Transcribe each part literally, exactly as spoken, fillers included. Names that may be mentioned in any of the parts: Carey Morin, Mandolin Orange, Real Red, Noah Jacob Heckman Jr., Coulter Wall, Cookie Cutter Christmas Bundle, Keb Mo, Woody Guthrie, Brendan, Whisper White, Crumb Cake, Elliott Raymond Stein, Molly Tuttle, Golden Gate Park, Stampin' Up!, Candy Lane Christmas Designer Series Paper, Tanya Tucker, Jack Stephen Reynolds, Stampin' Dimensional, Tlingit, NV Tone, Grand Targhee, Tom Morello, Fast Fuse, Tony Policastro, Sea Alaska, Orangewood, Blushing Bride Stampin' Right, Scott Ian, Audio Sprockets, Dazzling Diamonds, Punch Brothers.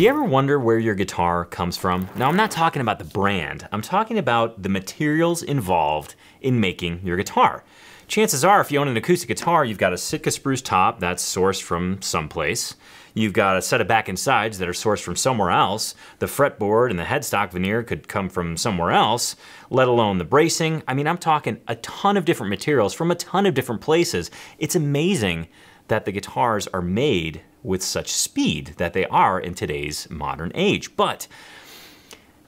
Do you ever wonder where your guitar comes from? Now, I'm not talking about the brand. I'm talking about the materials involved in making your guitar. Chances are, if you own an acoustic guitar, you've got a Sitka spruce top that's sourced from someplace. You've got a set of back and sides that are sourced from somewhere else. The fretboard and the headstock veneer could come from somewhere else, let alone the bracing. I mean, I'm talking a ton of different materials from a ton of different places. It's amazing that the guitars are made with such speed that they are in today's modern age. But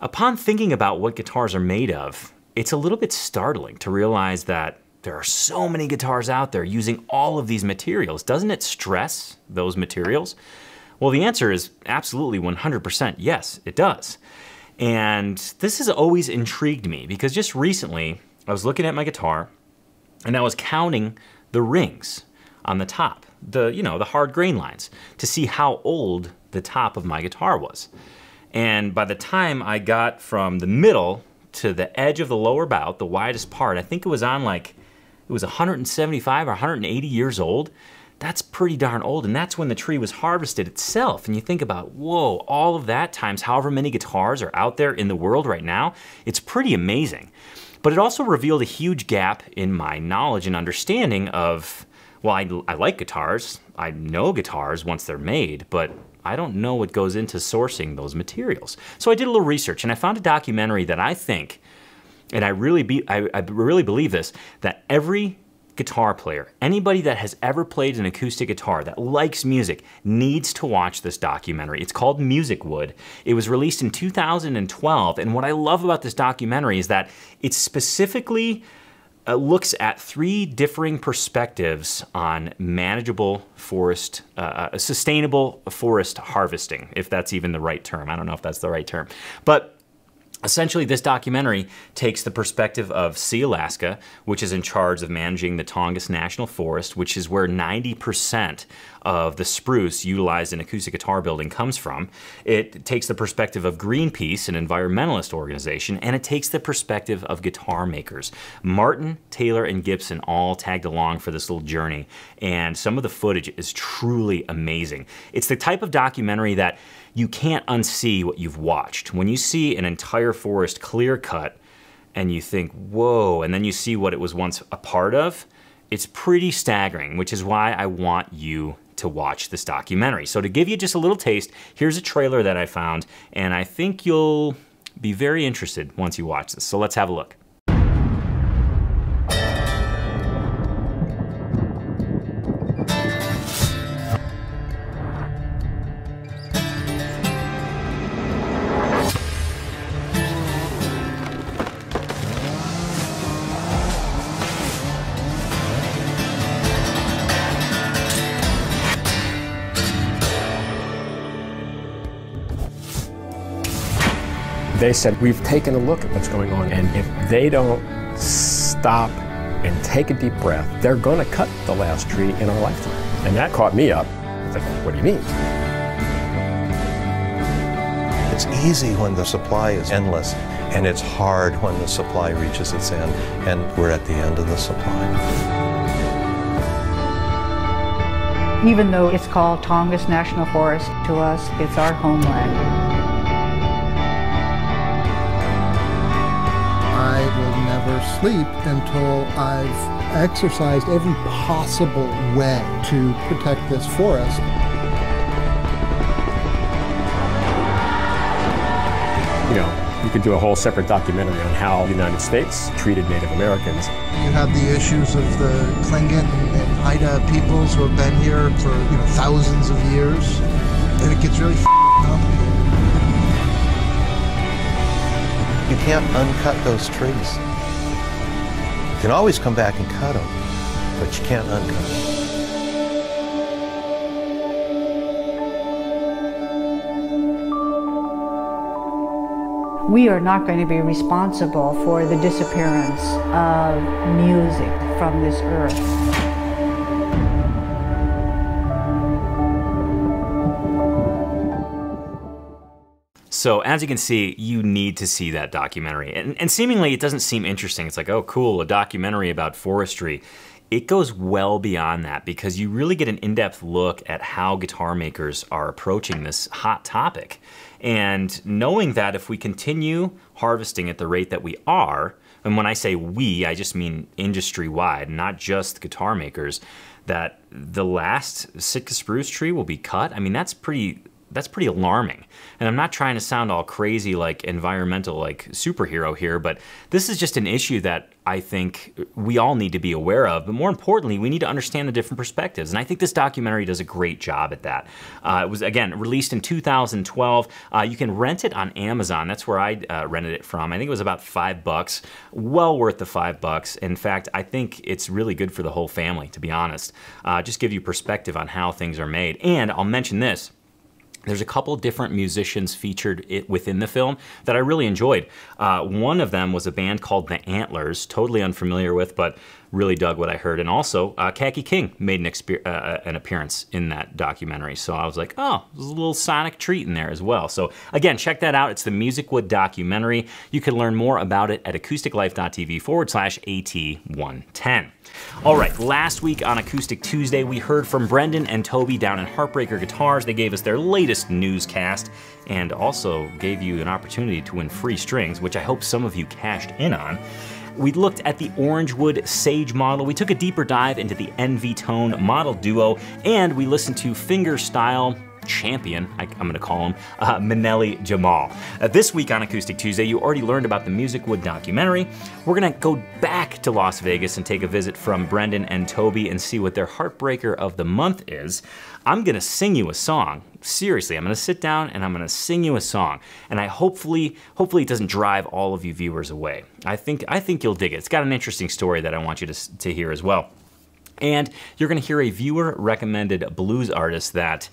upon thinking about what guitars are made of, it's a little bit startling to realize that there are so many guitars out there using all of these materials. Doesn't it stress those materials? Well, the answer is absolutely one hundred percent yes, it does. And this has always intrigued me because just recently I was looking at my guitar and I was counting the rings on the top, the, you know, the hard grain lines, to see how old the top of my guitar was. And by the time I got from the middle to the edge of the lower bout, the widest part, I think it was on like, it was one hundred seventy-five or one hundred eighty years old. That's pretty darn old, and that's when the tree was harvested itself. And you think about, whoa, all of that times however many guitars are out there in the world right now, it's pretty amazing. But it also revealed a huge gap in my knowledge and understanding of, well, I, I like guitars, I know guitars once they're made, but I don't know what goes into sourcing those materials. So I did a little research and I found a documentary that I think, and I really, be, I, I really believe this, that every guitar player, anybody that has ever played an acoustic guitar that likes music, needs to watch this documentary. It's called Musicwood. It was released in two thousand twelve, and what I love about this documentary is that it specifically uh, looks at three differing perspectives on manageable forest, uh, sustainable forest harvesting, if that's even the right term. I don't know if that's the right term, but essentially, this documentary takes the perspective of Sea Alaska, which is in charge of managing the Tongass National Forest, which is where ninety percent of the spruce utilized in acoustic guitar building comes from. It takes the perspective of Greenpeace, an environmentalist organization, and it takes the perspective of guitar makers. Martin, Taylor, and Gibson all tagged along for this little journey, and some of the footage is truly amazing. It's the type of documentary that you can't unsee what you've watched. When you see an entire forest clear cut and you think, whoa, and then you see what it was once a part of, it's pretty staggering, which is why I want you to watch this documentary. So to give you just a little taste, here's a trailer that I found, and I think you'll be very interested once you watch this. So let's have a look. They said, we've taken a look at what's going on, and if they don't stop and take a deep breath, they're gonna cut the last tree in our lifetime. And that caught me up. I was like, what do you mean? It's easy when the supply is endless, and it's hard when the supply reaches its end, and we're at the end of the supply. Even though it's called Tongass National Forest, to us, it's our homeland. Sleep until I've exercised every possible way to protect this forest. You know, you could do a whole separate documentary on how the United States treated Native Americans. You have the issues of the Tlingit and Haida peoples who have been here for, you know, thousands of years, and it gets really complicated. You can't uncut those trees. You can always come back and cut them, but you can't uncut them. We are not going to be responsible for the disappearance of music from this earth. So as you can see, you need to see that documentary. And, and seemingly it doesn't seem interesting. It's like, oh cool, a documentary about forestry. it goes well beyond that because you really get an in-depth look at how guitar makers are approaching this hot topic. And knowing that if we continue harvesting at the rate that we are, and when I say we, I just mean industry-wide, not just guitar makers, that the last Sitka spruce tree will be cut. I mean, that's pretty, that's pretty alarming. And I'm not trying to sound all crazy like environmental, like superhero here, but this is just an issue that I think we all need to be aware of, but more importantly, we need to understand the different perspectives. And I think this documentary does a great job at that. Uh, it was, again, released in two thousand twelve. Uh, you can rent it on Amazon. That's where I uh, rented it from. I think it was about five bucks, well worth the five bucks. In fact, I think it's really good for the whole family, to be honest. Uh, just give you perspective on how things are made. And I'll mention this, there's a couple different musicians featured it within the film that I really enjoyed. Uh, one of them was a band called The Antlers, totally unfamiliar with, but really dug what I heard. And also, uh, Kaki King made an, exper uh, an appearance in that documentary. So I was like, oh, there's a little sonic treat in there as well. So again, check that out. It's the Musicwood documentary. You can learn more about it at acousticlife.tv forward slash AT110. All right, last week on Acoustic Tuesday, we heard from Brendan and Toby down in Heartbreaker Guitars. They gave us their latest newscast and also gave you an opportunity to win free strings, which I hope some of you cashed in on. We looked at the Orangewood Sage model, we took a deeper dive into the N V Tone model duo, and we listened to finger style champion, I, I'm gonna call him, uh, Manelli Jamal. Uh, this week on Acoustic Tuesday, you already learned about the Musicwood documentary. We're gonna go back to Las Vegas and take a visit from Brendan and Toby and see what their Heartbreaker of the Month is. I'm gonna sing you a song. Seriously, I'm gonna sit down and I'm gonna sing you a song. And I hopefully, hopefully it doesn't drive all of you viewers away. I think, I think you'll dig it. It's got an interesting story that I want you to, to hear as well. And you're gonna hear a viewer recommended blues artist that,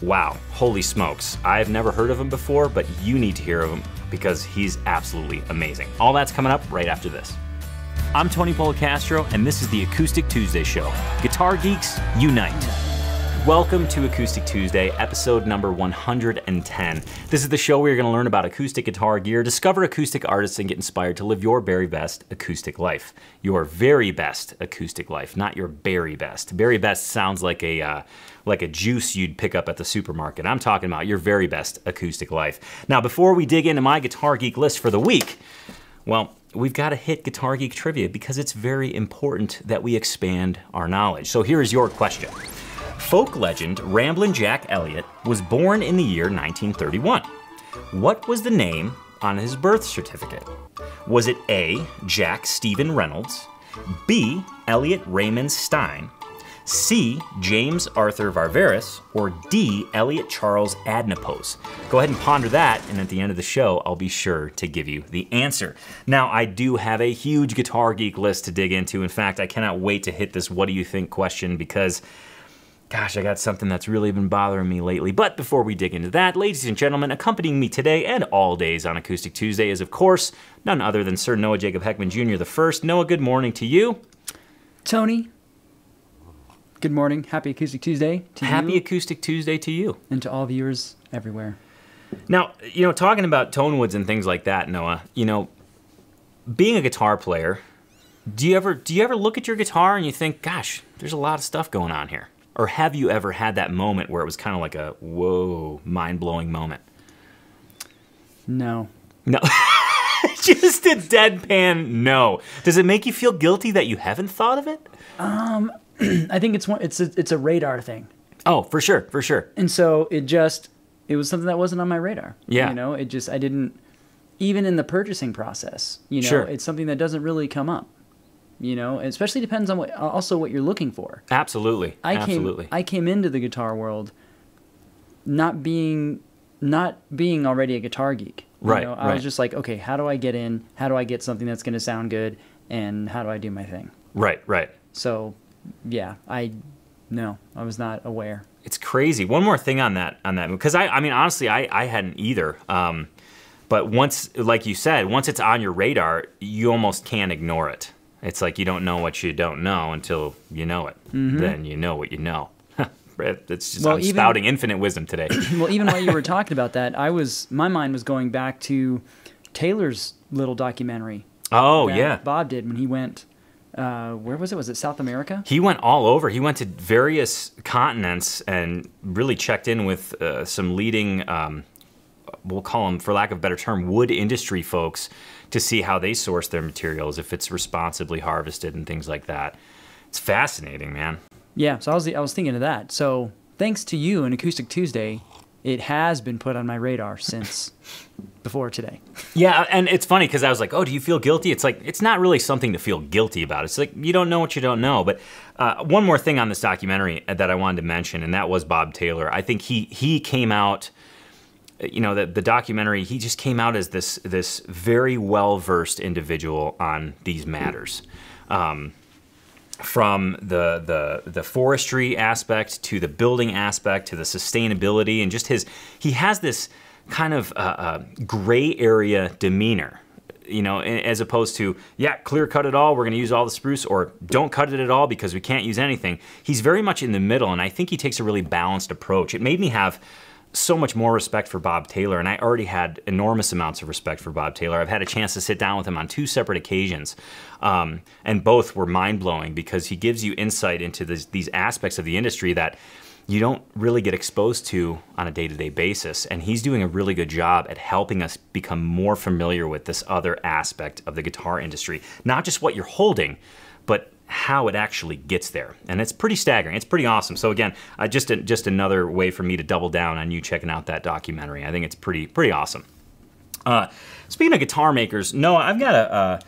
wow, holy smokes. I've never heard of him before, but you need to hear of him because he's absolutely amazing. All that's coming up right after this. I'm Tony Policastro, and this is the Acoustic Tuesday Show. Guitar Geeks Unite. Welcome to Acoustic Tuesday, episode number one hundred ten. This is the show where you're gonna learn about acoustic guitar gear, discover acoustic artists, and get inspired to live your very best acoustic life. Your very best acoustic life, not your berry best. Berry best sounds like a, uh, like a juice you'd pick up at the supermarket. I'm talking about your very best acoustic life. Now, before we dig into my Guitar Geek list for the week, well, we've got to hit Guitar Geek trivia because it's very important that we expand our knowledge. So here is your question. Folk legend Ramblin' Jack Elliott was born in the year nineteen thirty-one. What was the name on his birth certificate? Was it A, Jack Stephen Reynolds, B, Elliott Raymond Stein, C, James Arthur Varveris, or D, Elliot Charles Adnipos? Go ahead and ponder that, and at the end of the show, I'll be sure to give you the answer. Now, I do have a huge Guitar Geek list to dig into. In fact, I cannot wait to hit this what do you think question because gosh, I got something that's really been bothering me lately. But before we dig into that, ladies and gentlemen, accompanying me today and all days on Acoustic Tuesday is, of course, none other than Sir Noah Jacob Heckman Junior the First. Noah, good morning to you. Tony, good morning. Happy Acoustic Tuesday to you. Happy Acoustic Tuesday to you. And to all viewers everywhere. Now, you know, talking about tone woods and things like that, Noah, you know, being a guitar player, do you ever, do you ever look at your guitar and you think, gosh, there's a lot of stuff going on here? Or have you ever had that moment where it was kind of like a, whoa, mind-blowing moment? No. No. Just a deadpan no. Does it make you feel guilty that you haven't thought of it? Um, I think it's one, it's a, it's a radar thing. Oh, for sure, for sure. And so it just, it was something that wasn't on my radar. Yeah. You know, it just, I didn't, even in the purchasing process, you know, sure. It's something that doesn't really come up. You know, it especially depends on what, also what you're looking for. Absolutely, I came, absolutely. I came into the guitar world not being, not being already a guitar geek. Right, you know, I right. was just like, okay, how do I get in? How do I get something that's going to sound good? And how do I do my thing? Right, right. So, yeah, I, no, I was not aware. It's crazy. One more thing on that, on that, because I, I mean, honestly, I, I hadn't either. Um, but once, like you said, once it's on your radar, you almost can't ignore it. It's like you don't know what you don't know until you know it. Mm-hmm. Then you know what you know. It's just well, I'm even, spouting infinite wisdom today. Well, even while you were talking about that, I was my mind was going back to Taylor's little documentary. Oh, yeah. Bob did when he went Uh, where was it? Was it South America? He went all over. He went to various continents and really checked in with uh, some leading, um, we'll call them, for lack of a better term, wood industry folks to see how they source their materials, if it's responsibly harvested and things like that. It's fascinating, man. Yeah, so I was, I was thinking of that. So thanks to you and Acoustic Tuesday, it has been put on my radar since before today. Yeah, and it's funny because I was like, oh, do you feel guilty? It's like, it's not really something to feel guilty about. It's like, you don't know what you don't know. But uh, one more thing on this documentary that I wanted to mention, and that was Bob Taylor. I think he, he came out, you know, the, the documentary, he just came out as this, this very well-versed individual on these matters. Um, from the, the the forestry aspect to the building aspect to the sustainability and just his, he has this kind of uh, uh, gray area demeanor, you know, as opposed to, yeah, clear cut it all, we're gonna use all the spruce, or don't cut it at all because we can't use anything. He's very much in the middle, and I think he takes a really balanced approach. It made me have so much more respect for Bob Taylor, and I already had enormous amounts of respect for Bob Taylor. I've had a chance to sit down with him on two separate occasions, um, and both were mind-blowing because he gives you insight into this, these aspects of the industry that you don't really get exposed to on a day-to-day basis, and he's doing a really good job at helping us become more familiar with this other aspect of the guitar industry, not just what you're holding, but how it actually gets there. And it's pretty staggering, it's pretty awesome. So again, uh, just, a, just another way for me to double down on you checking out that documentary. I think it's pretty pretty awesome. Uh, speaking of guitar makers, Noah, I've got a, uh,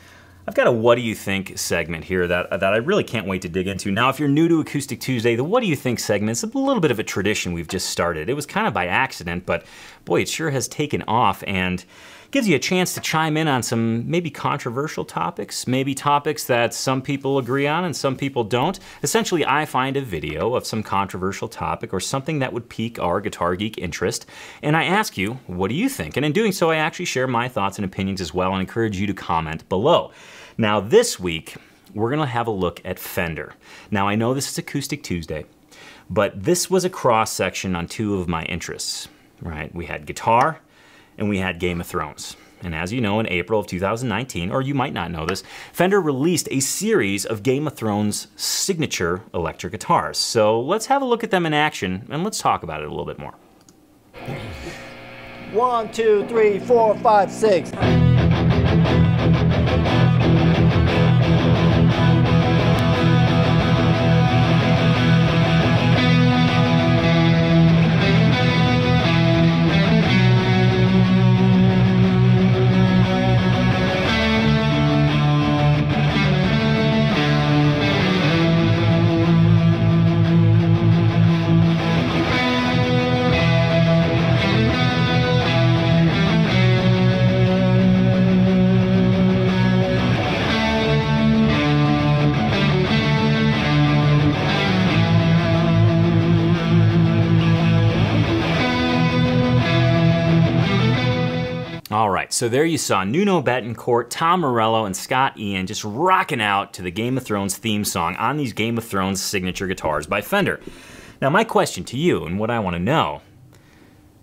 I've got a what do you think segment here that, that I really can't wait to dig into. Now, if you're new to Acoustic Tuesday, the what do you think segment is a little bit of a tradition we've just started. It was kind of by accident, but boy, it sure has taken off and gives you a chance to chime in on some maybe controversial topics, maybe topics that some people agree on and some people don't. Essentially, I find a video of some controversial topic or something that would pique our guitar geek interest, and I ask you, what do you think? And in doing so, I actually share my thoughts and opinions as well and encourage you to comment below. Now this week, we're gonna have a look at Fender. Now I know this is Acoustic Tuesday, but this was a cross-section on two of my interests, right? We had guitar, and we had Game of Thrones. And as you know, in April of two thousand nineteen, or you might not know this, Fender released a series of Game of Thrones signature electric guitars. So let's have a look at them in action and let's talk about it a little bit more. One, two, three, four, five, six. So there you saw Nuno Betancourt, Tom Morello, and Scott Ian just rocking out to the Game of Thrones theme song on these Game of Thrones signature guitars by Fender. Now my question to you, and what I want to know,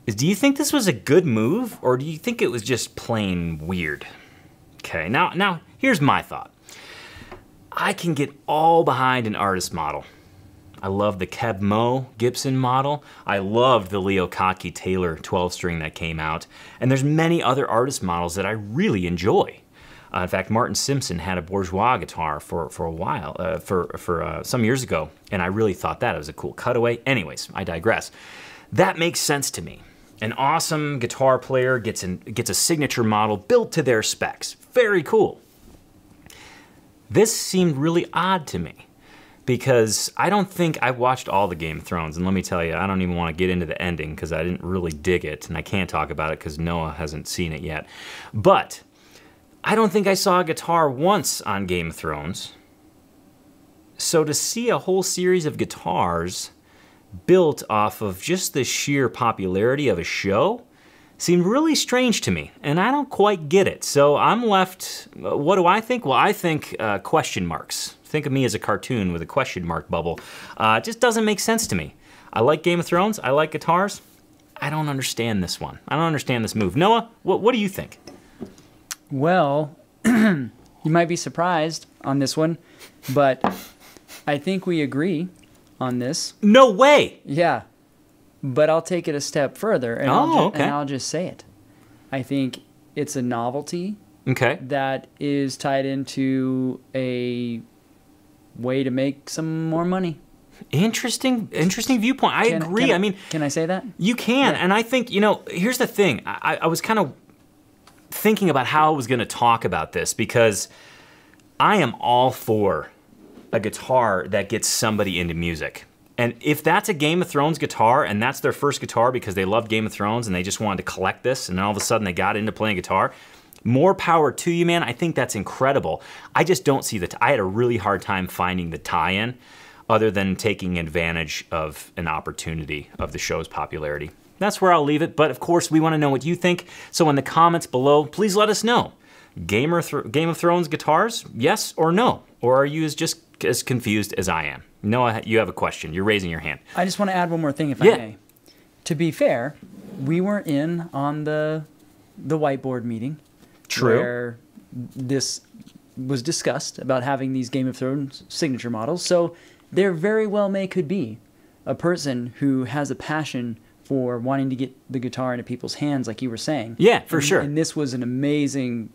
is do you think this was a good move, or do you think it was just plain weird? Okay, now, now here's my thought. I can get all behind an artist model. I love the Keb Mo Gibson model. I loved the Leo Kaki Taylor twelve string that came out. And there's many other artist models that I really enjoy. Uh, in fact, Martin Simpson had a Bourgeois guitar for, for a while, uh, for, for uh, some years ago, and I really thought that it was a cool cutaway. Anyways, I digress. That makes sense to me. An awesome guitar player gets, an, gets a signature model built to their specs. Very cool. This seemed really odd to me, because I don't think, I watched all the Game of Thrones, and let me tell you, I don't even want to get into the ending because I didn't really dig it, and I can't talk about it because Noah hasn't seen it yet. But I don't think I saw a guitar once on Game of Thrones. So to see a whole series of guitars built off of just the sheer popularity of a show seemed really strange to me, and I don't quite get it. So I'm left, what do I think? Well, I think uh, question marks. Think of me as a cartoon with a question mark bubble. Uh, it just doesn't make sense to me. I like Game of Thrones, I like guitars. I don't understand this one. I don't understand this move. Noah, what, what do you think? Well, You might be surprised on this one, but I think we agree on this. No way! Yeah, but I'll take it a step further, and, oh, I'll, ju okay. and I'll just say it. I think it's a novelty okay. that is tied into a way to make some more money. Interesting, interesting viewpoint. I can, agree. Can I, I mean, can I say that? You can, yeah. and I think, you know, here's the thing. I, I was kind of thinking about how I was going to talk about this, because I am all for a guitar that gets somebody into music. And if that's a Game of Thrones guitar and that's their first guitar because they loved Game of Thrones and they just wanted to collect this, and then all of a sudden they got into playing guitar, more power to you, man. I think that's incredible. I just don't see the t- I had a really hard time finding the tie-in, other than taking advantage of an opportunity of the show's popularity. That's where I'll leave it, but of course we want to know what you think, so in the comments below, please let us know. Game of Thrones guitars, yes or no? Or are you as just as confused as I am? Noah, you have a question. You're raising your hand. I just want to add one more thing, if yeah. I may. To be fair, we were in on the, the whiteboard meeting. True. Where this was discussed about having these Game of Thrones signature models, so there very well may could be a person who has a passion for wanting to get the guitar into people's hands, like you were saying. Yeah, for and, sure. And this was an amazing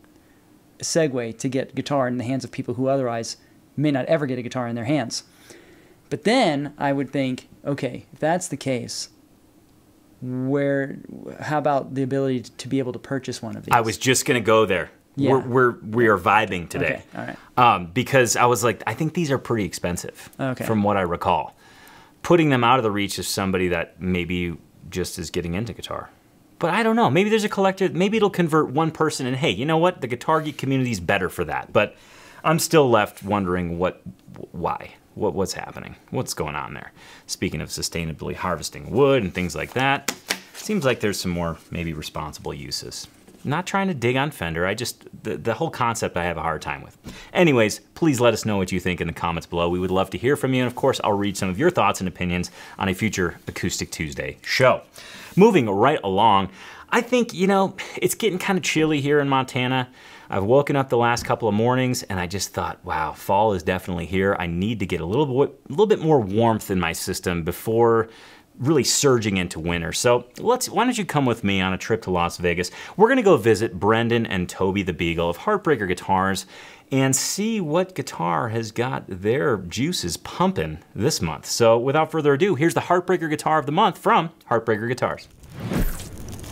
segue to get guitar in the hands of people who otherwise may not ever get a guitar in their hands. But then I would think, okay, if that's the case, where? How about the ability to be able to purchase one of these? I was just going to go there. Yeah. We're, we're, we are vibing today. Okay. All right. Um, because I was like, I think these are pretty expensive okay. from what I recall. Putting them out of the reach of somebody that maybe just is getting into guitar. But I don't know. Maybe there's a collector. Maybe it'll convert one person, and hey, you know what? The guitar geek community is better for that. But I'm still left wondering what, why, what, what's happening? What's going on there? Speaking of sustainably harvesting wood and things like that, seems like there's some more maybe responsible uses. Not trying to dig on Fender, I just, the, the whole concept I have a hard time with. Anyways, please let us know what you think in the comments below. We would love to hear from you, and of course, I'll read some of your thoughts and opinions on a future Acoustic Tuesday show. Moving right along, I think, you know, it's getting kind of chilly here in Montana. I've woken up the last couple of mornings, and I just thought, wow, fall is definitely here. I need to get a little bit, a little bit more warmth in my system before really surging into winter. So let's, why don't you come with me on a trip to Las Vegas? We're gonna go visit Brendan and Toby the Beagle of Heartbreaker Guitars and see what guitar has got their juices pumping this month. So without further ado, here's the Heartbreaker Guitar of the Month from Heartbreaker Guitars.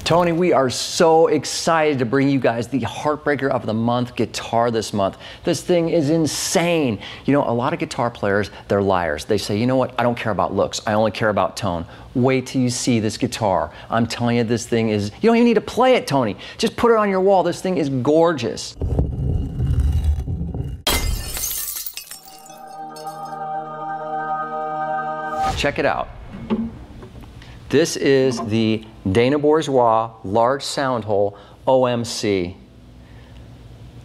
Tony, we are so excited to bring you guys the Heartbreaker of the Month guitar this month. This thing is insane. You know, a lot of guitar players, they're liars. They say, you know what, I don't care about looks, I only care about tone. Wait till you see this guitar. I'm telling you, this thing is, you don't even need to play it, Tony. Just put it on your wall. This thing is gorgeous. Check it out. This is the Dana Bourgeois large sound hole O M C.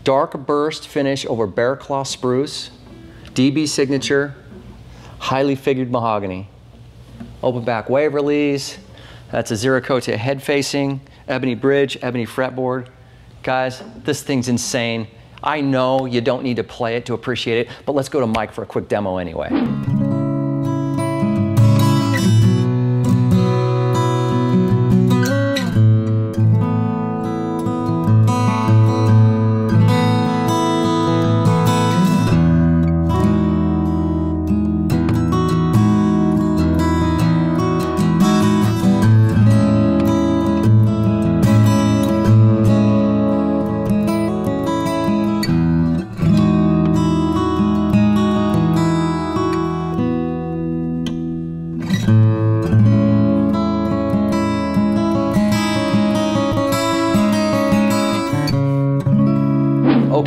Dark burst finish over bear claw spruce, D B signature, highly figured mahogany. Open back wave release, that's a Ziracote head facing, ebony bridge, ebony fretboard. Guys, this thing's insane. I know you don't need to play it to appreciate it, but let's go to Mike for a quick demo anyway.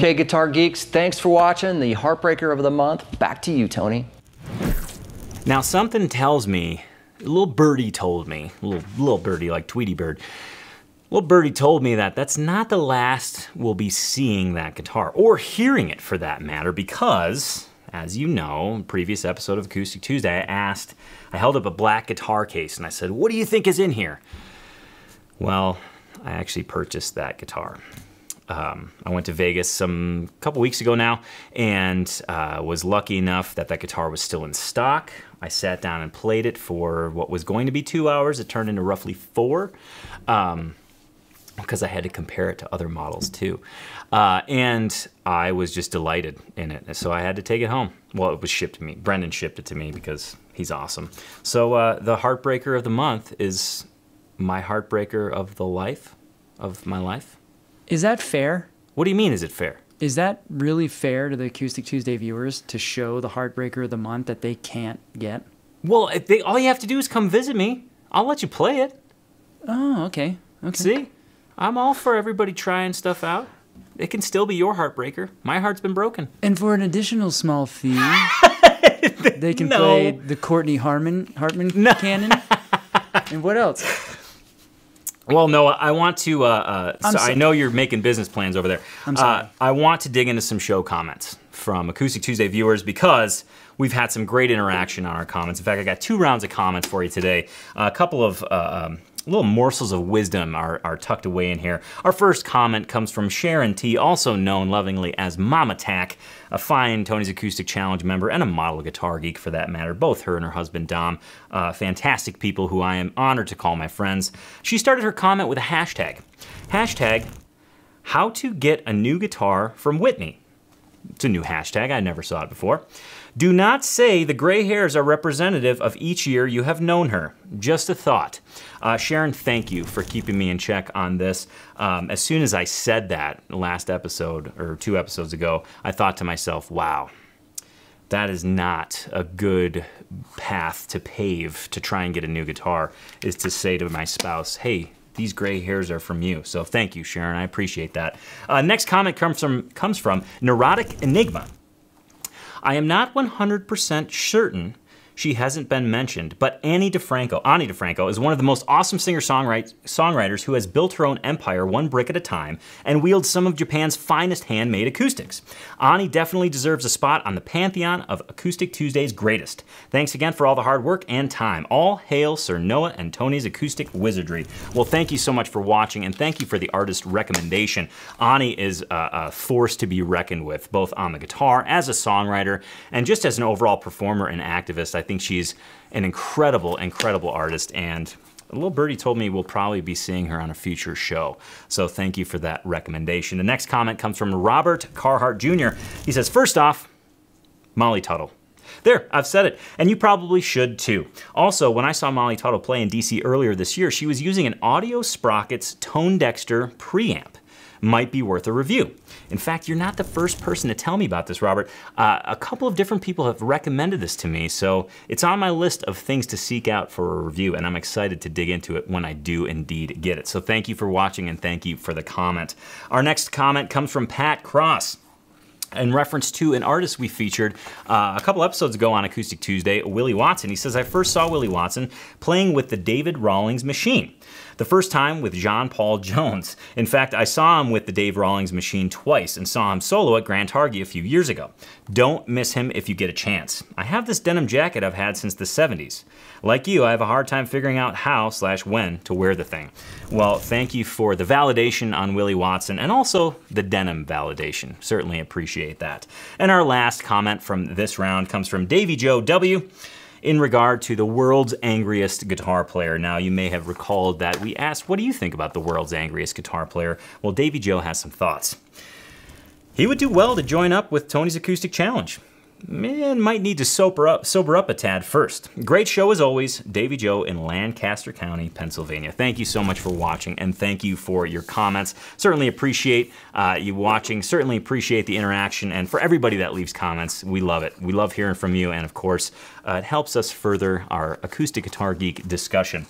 Okay, guitar geeks, thanks for watching the Heartbreaker of the Month. Back to you, Tony. Now, something tells me, a little birdie told me, a little, little birdie like Tweety Bird, a little birdie told me that that's not the last we'll be seeing that guitar, or hearing it for that matter, because, as you know, previous episode of Acoustic Tuesday, I asked, I held up a black guitar case and I said, what do you think is in here? Well, I actually purchased that guitar. Um, I went to Vegas some couple weeks ago now, and uh, was lucky enough that that guitar was still in stock. I sat down and played it for what was going to be two hours. It turned into roughly four, um, because I had to compare it to other models too. Uh, and I was just delighted in it, so I had to take it home. Well, it was shipped to me. Brendan shipped it to me because he's awesome. So uh, the Heartbreaker of the month is my Heartbreaker of the life, of my life. Is that fair? What do you mean, is it fair? Is that really fair to the Acoustic Tuesday viewers to show the Heartbreaker of the month that they can't get? Well, if they, all you have to do is come visit me. I'll let you play it. Oh, okay. Okay. See? I'm all for everybody trying stuff out. It can still be your Heartbreaker. My heart's been broken. And for an additional small fee, they can no. play the Courtney Harmon, Hartman no. canon. And what else? Well, Noah, I want to, uh, uh, so I know you're making business plans over there. I'm sorry. Uh, I want to dig into some show comments from Acoustic Tuesday viewers, because we've had some great interaction on our comments. In fact, I got two rounds of comments for you today. Uh, a couple of uh, um, little morsels of wisdom are, are tucked away in here. Our first comment comes from Sharon T, also known lovingly as Mama Tack, a fine Tony's Acoustic Challenge member and a model guitar geek for that matter, both her and her husband Dom. Uh, fantastic people who I am honored to call my friends. She started her comment with a hashtag. Hashtag, how to get a new guitar from Whitney. It's a new hashtag, I never saw it before. Do not say the gray hairs are representative of each year you have known her. Just a thought. Uh, Sharon, thank you for keeping me in check on this. Um, as soon as I said that last episode, or two episodes ago, I thought to myself, wow, that is not a good path to pave to try and get a new guitar, is to say to my spouse, hey, these gray hairs are from you. So thank you, Sharon, I appreciate that. Uh, next comment comes from, comes from Neurotic Enigma. I am not one hundred percent certain she hasn't been mentioned, but Annie DeFranco, Ani DeFranco is one of the most awesome singer-songwriters who has built her own empire one brick at a time and wields some of Japan's finest handmade acoustics. Ani definitely deserves a spot on the pantheon of Acoustic Tuesday's greatest. Thanks again for all the hard work and time. All hail Sir Noah and Tony's Acoustic Wizardry. Well, thank you so much for watching, and thank you for the artist recommendation. Ani is a, a force to be reckoned with, both on the guitar, as a songwriter, and just as an overall performer and activist. I I think she's an incredible, incredible artist, and a little birdie told me we'll probably be seeing her on a future show. So thank you for that recommendation. The next comment comes from Robert Carhart Junior He says, first off, Molly Tuttle. There, I've said it, and you probably should too. Also, when I saw Molly Tuttle play in D C earlier this year, she was using an Audio Sprockets Tone Dexter preamp. Might be worth a review. In fact, you're not the first person to tell me about this, Robert. Uh, a couple of different people have recommended this to me, so it's on my list of things to seek out for a review, and I'm excited to dig into it when I do indeed get it. So thank you for watching, and thank you for the comment. Our next comment comes from Pat Cross, in reference to an artist we featured uh, a couple episodes ago on Acoustic Tuesday, Willie Watson. He says, I first saw Willie Watson playing with the David Rawlings Machine. The first time with John Paul Jones. In fact, I saw him with the Dave Rawlings Machine twice and saw him solo at Grand Targhee a few years ago. Don't miss him if you get a chance. I have this denim jacket I've had since the seventies. Like you, I have a hard time figuring out how slash when to wear the thing. Well, thank you for the validation on Willie Watson, and also the denim validation. Certainly appreciate that. And our last comment from this round comes from Davy Joe W. in regard to the world's angriest guitar player. Now, you may have recalled that we asked, what do you think about the world's angriest guitar player? Well, Davy Joe has some thoughts. He would do well to join up with Tony's Acoustic Challenge. Man, might need to sober up, sober up a tad first. Great show as always, Davy Joe in Lancaster County, Pennsylvania. Thank you so much for watching, and thank you for your comments. Certainly appreciate uh, you watching, certainly appreciate the interaction, and for everybody that leaves comments, we love it. We love hearing from you, and of course, uh, it helps us further our Acoustic Guitar Geek discussion.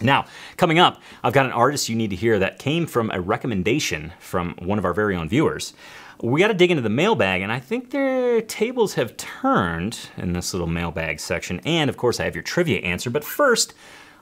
Now, coming up, I've got an artist you need to hear that came from a recommendation from one of our very own viewers. We gotta dig into the mailbag, and I think their tables have turned in this little mailbag section, and of course I have your trivia answer, but first,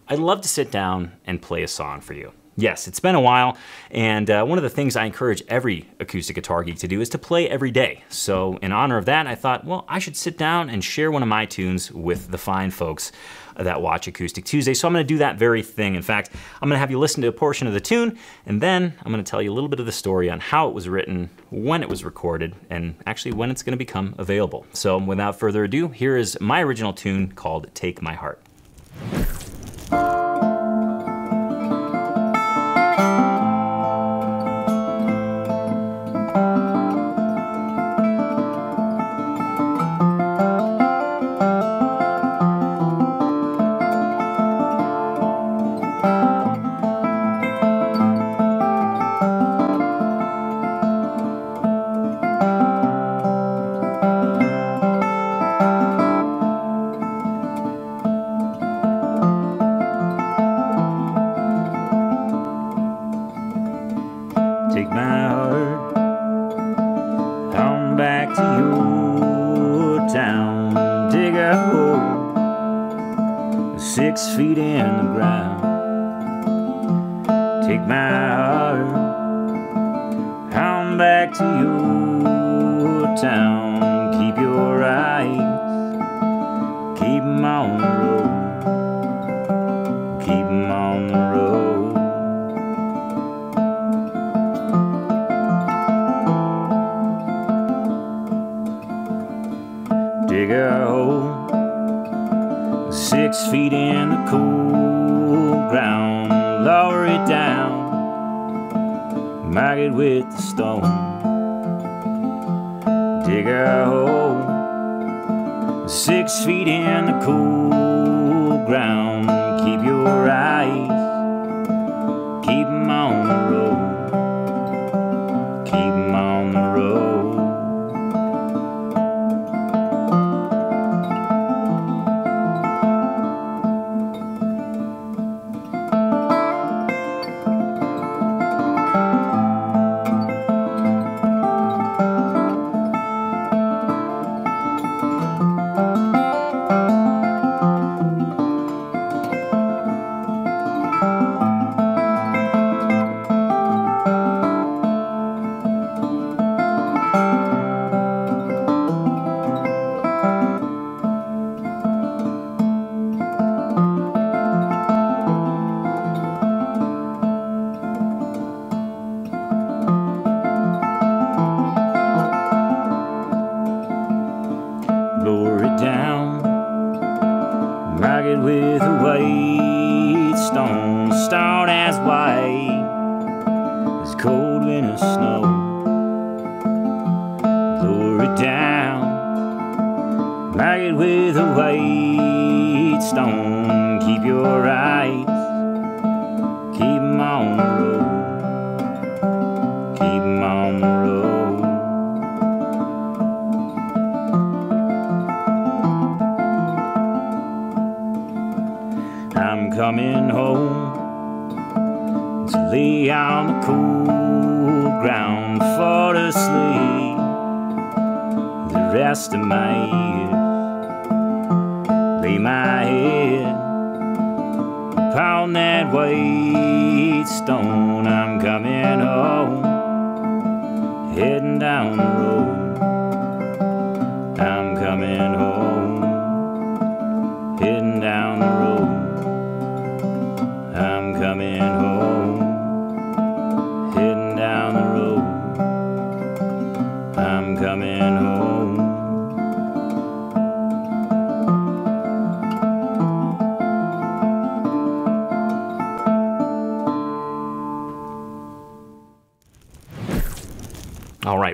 I'd love to sit down and play a song for you. Yes, it's been a while, and uh, one of the things I encourage every acoustic guitar geek to do is to play every day. So in honor of that, I thought, well, I should sit down and share one of my tunes with the fine folks that watch Acoustic Tuesday. So I'm gonna do that very thing. In fact, I'm gonna have you listen to a portion of the tune, and then I'm gonna tell you a little bit of the story on how it was written, when it was recorded, and actually when it's gonna become available. So without further ado, here is my original tune called Take My Heart.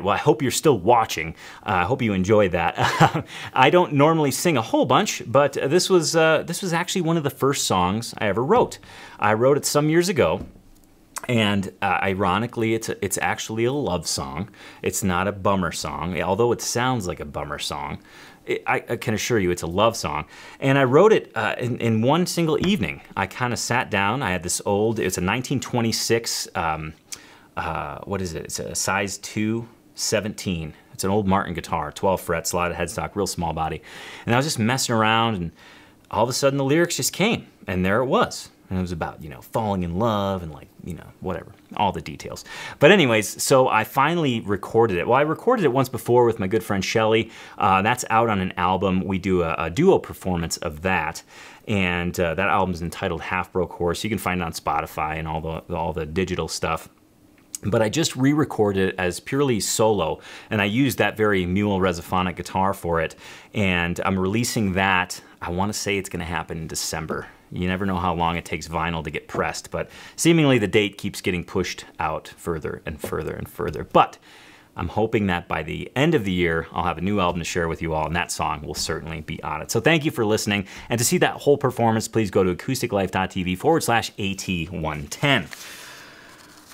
Well, I hope you're still watching. I uh, hope you enjoy that. I don't normally sing a whole bunch, but this was, uh, this was actually one of the first songs I ever wrote. I wrote it some years ago, and uh, ironically, it's, a, it's actually a love song. It's not a bummer song, although it sounds like a bummer song. I can assure you it's a love song. And I wrote it uh, in, in one single evening. I kind of sat down. I had this old, it's a nineteen twenty-six, um, uh, what is it? It's a size two. seventeen. It's an old Martin guitar, twelve frets, a lot of headstock, real small body. And I was just messing around, and all of a sudden the lyrics just came, and there it was. And it was about, you know, falling in love and, like, you know, whatever. all the details. But anyways, so I finally recorded it. Well, I recorded it once before with my good friend Shelly. Uh, that's out on an album. We do a, a duo performance of that. And uh, that album's entitled Half Broke Horse. You can find it on Spotify and all the, all the digital stuff. But I just re-recorded it as purely solo, and I used that very Mule resophonic guitar for it. And I'm releasing that, I wanna say it's gonna happen in December. You never know how long it takes vinyl to get pressed, but seemingly the date keeps getting pushed out further and further and further. But I'm hoping that by the end of the year, I'll have a new album to share with you all, and that song will certainly be on it. So thank you for listening. And to see that whole performance, please go to acoustic life dot t v forward slash A T one ten.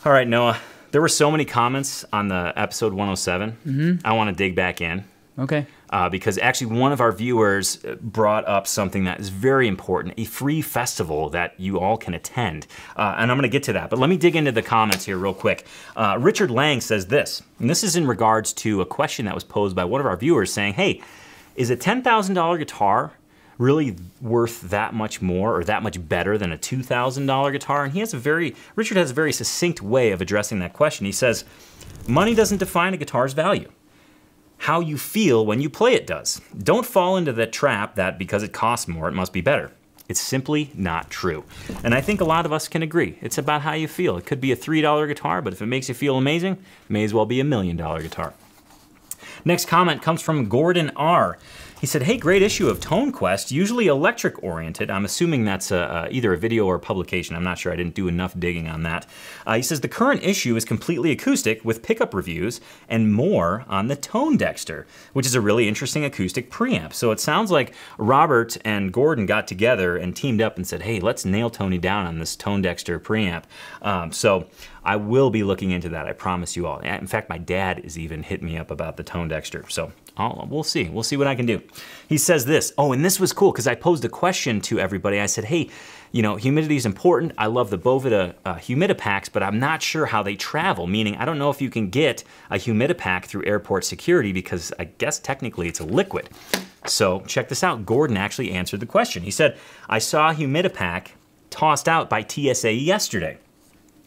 All right, Noah. There were so many comments on the episode one oh seven. Mm-hmm. I want to dig back in. Okay. Uh, because actually one of our viewers brought up something that is very important, a free festival that you all can attend. Uh, and I'm going to get to that, but let me dig into the comments here real quick. Uh, Richard Lang says this, and this is in regards to a question that was posed by one of our viewers saying, hey, is a ten thousand dollar guitar really worth that much more or that much better than a two thousand dollar guitar? And he has a very, Richard has a very succinct way of addressing that question. He says, money doesn't define a guitar's value. How you feel when you play it does. Don't fall into the trap that because it costs more, it must be better. It's simply not true. And I think a lot of us can agree. It's about how you feel. It could be a three dollar guitar, but if it makes you feel amazing, it may as well be a million dollar guitar. Next comment comes from Gordon R. He said, hey, great issue of Tone Quest, usually electric oriented. I'm assuming that's a, a, either a video or a publication. I'm not sure, I didn't do enough digging on that. Uh, he says, the current issue is completely acoustic with pickup reviews and more on the Tone Dexter, which is a really interesting acoustic preamp. So it sounds like Robert and Gordon got together and teamed up and said, hey, let's nail Tony down on this Tone Dexter preamp. Um, so I will be looking into that, I promise you all. In fact, my dad is even hitting me up about the Tone Dexter, so I'll, we'll see. We'll see what I can do. He says this, oh, and this was cool because I posed a question to everybody. I said, hey, you know, humidity is important. I love the Bovita uh, Humidipacks, but I'm not sure how they travel, meaning I don't know if you can get a Humidipack through airport security because I guess technically it's a liquid. So check this out. Gordon actually answered the question. He said, I saw a Humidipack tossed out by T S A yesterday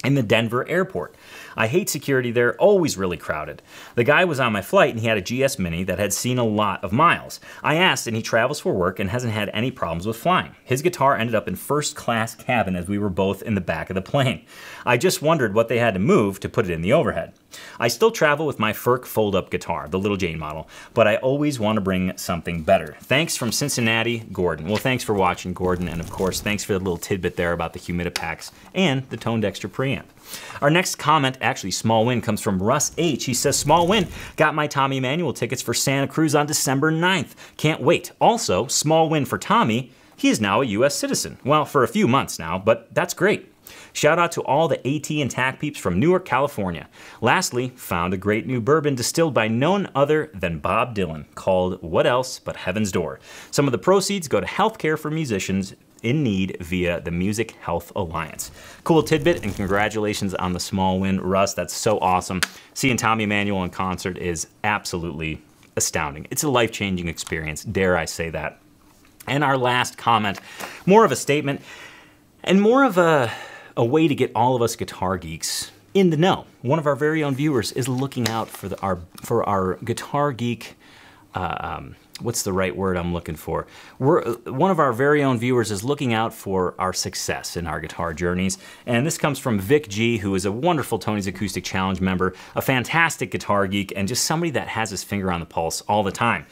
in the Denver airport. I hate security there, always really crowded. The guy was on my flight and he had a G S Mini that had seen a lot of miles. I asked and he travels for work and hasn't had any problems with flying. His guitar ended up in first class cabin as we were both in the back of the plane. I just wondered what they had to move to put it in the overhead. I still travel with my F E R C fold-up guitar, the Little Jane model, but I always want to bring something better. Thanks from Cincinnati, Gordon. Well, thanks for watching, Gordon, and of course, thanks for the little tidbit there about the Humidipacks and the Tone Dexter preamp. Our next comment, actually small win, comes from Russ H. He says, small win, got my Tommy Emmanuel tickets for Santa Cruz on December ninth. Can't wait. Also, small win for Tommy, he is now a U S citizen. Well, for a few months now, but that's great. Shout out to all the AT and TAC peeps from Newark, California. Lastly, found a great new bourbon distilled by none other than Bob Dylan, called What Else But Heaven's Door. Some of the proceeds go to healthcare for musicians in need via the Music Health Alliance. Cool tidbit, and congratulations on the small win, Russ. That's so awesome. Seeing Tommy Emmanuel in concert is absolutely astounding. It's a life-changing experience, dare I say that. And our last comment, more of a statement, and more of a, a way to get all of us guitar geeks in the know. One of our very own viewers is looking out for the, our for our guitar geek, uh, um, what's the right word I'm looking for? We're, one of our very own viewers is looking out for our success in our guitar journeys. And this comes from Vic G, who is a wonderful Tony's Acoustic Challenge member, a fantastic guitar geek, and just somebody that has his finger on the pulse all the time.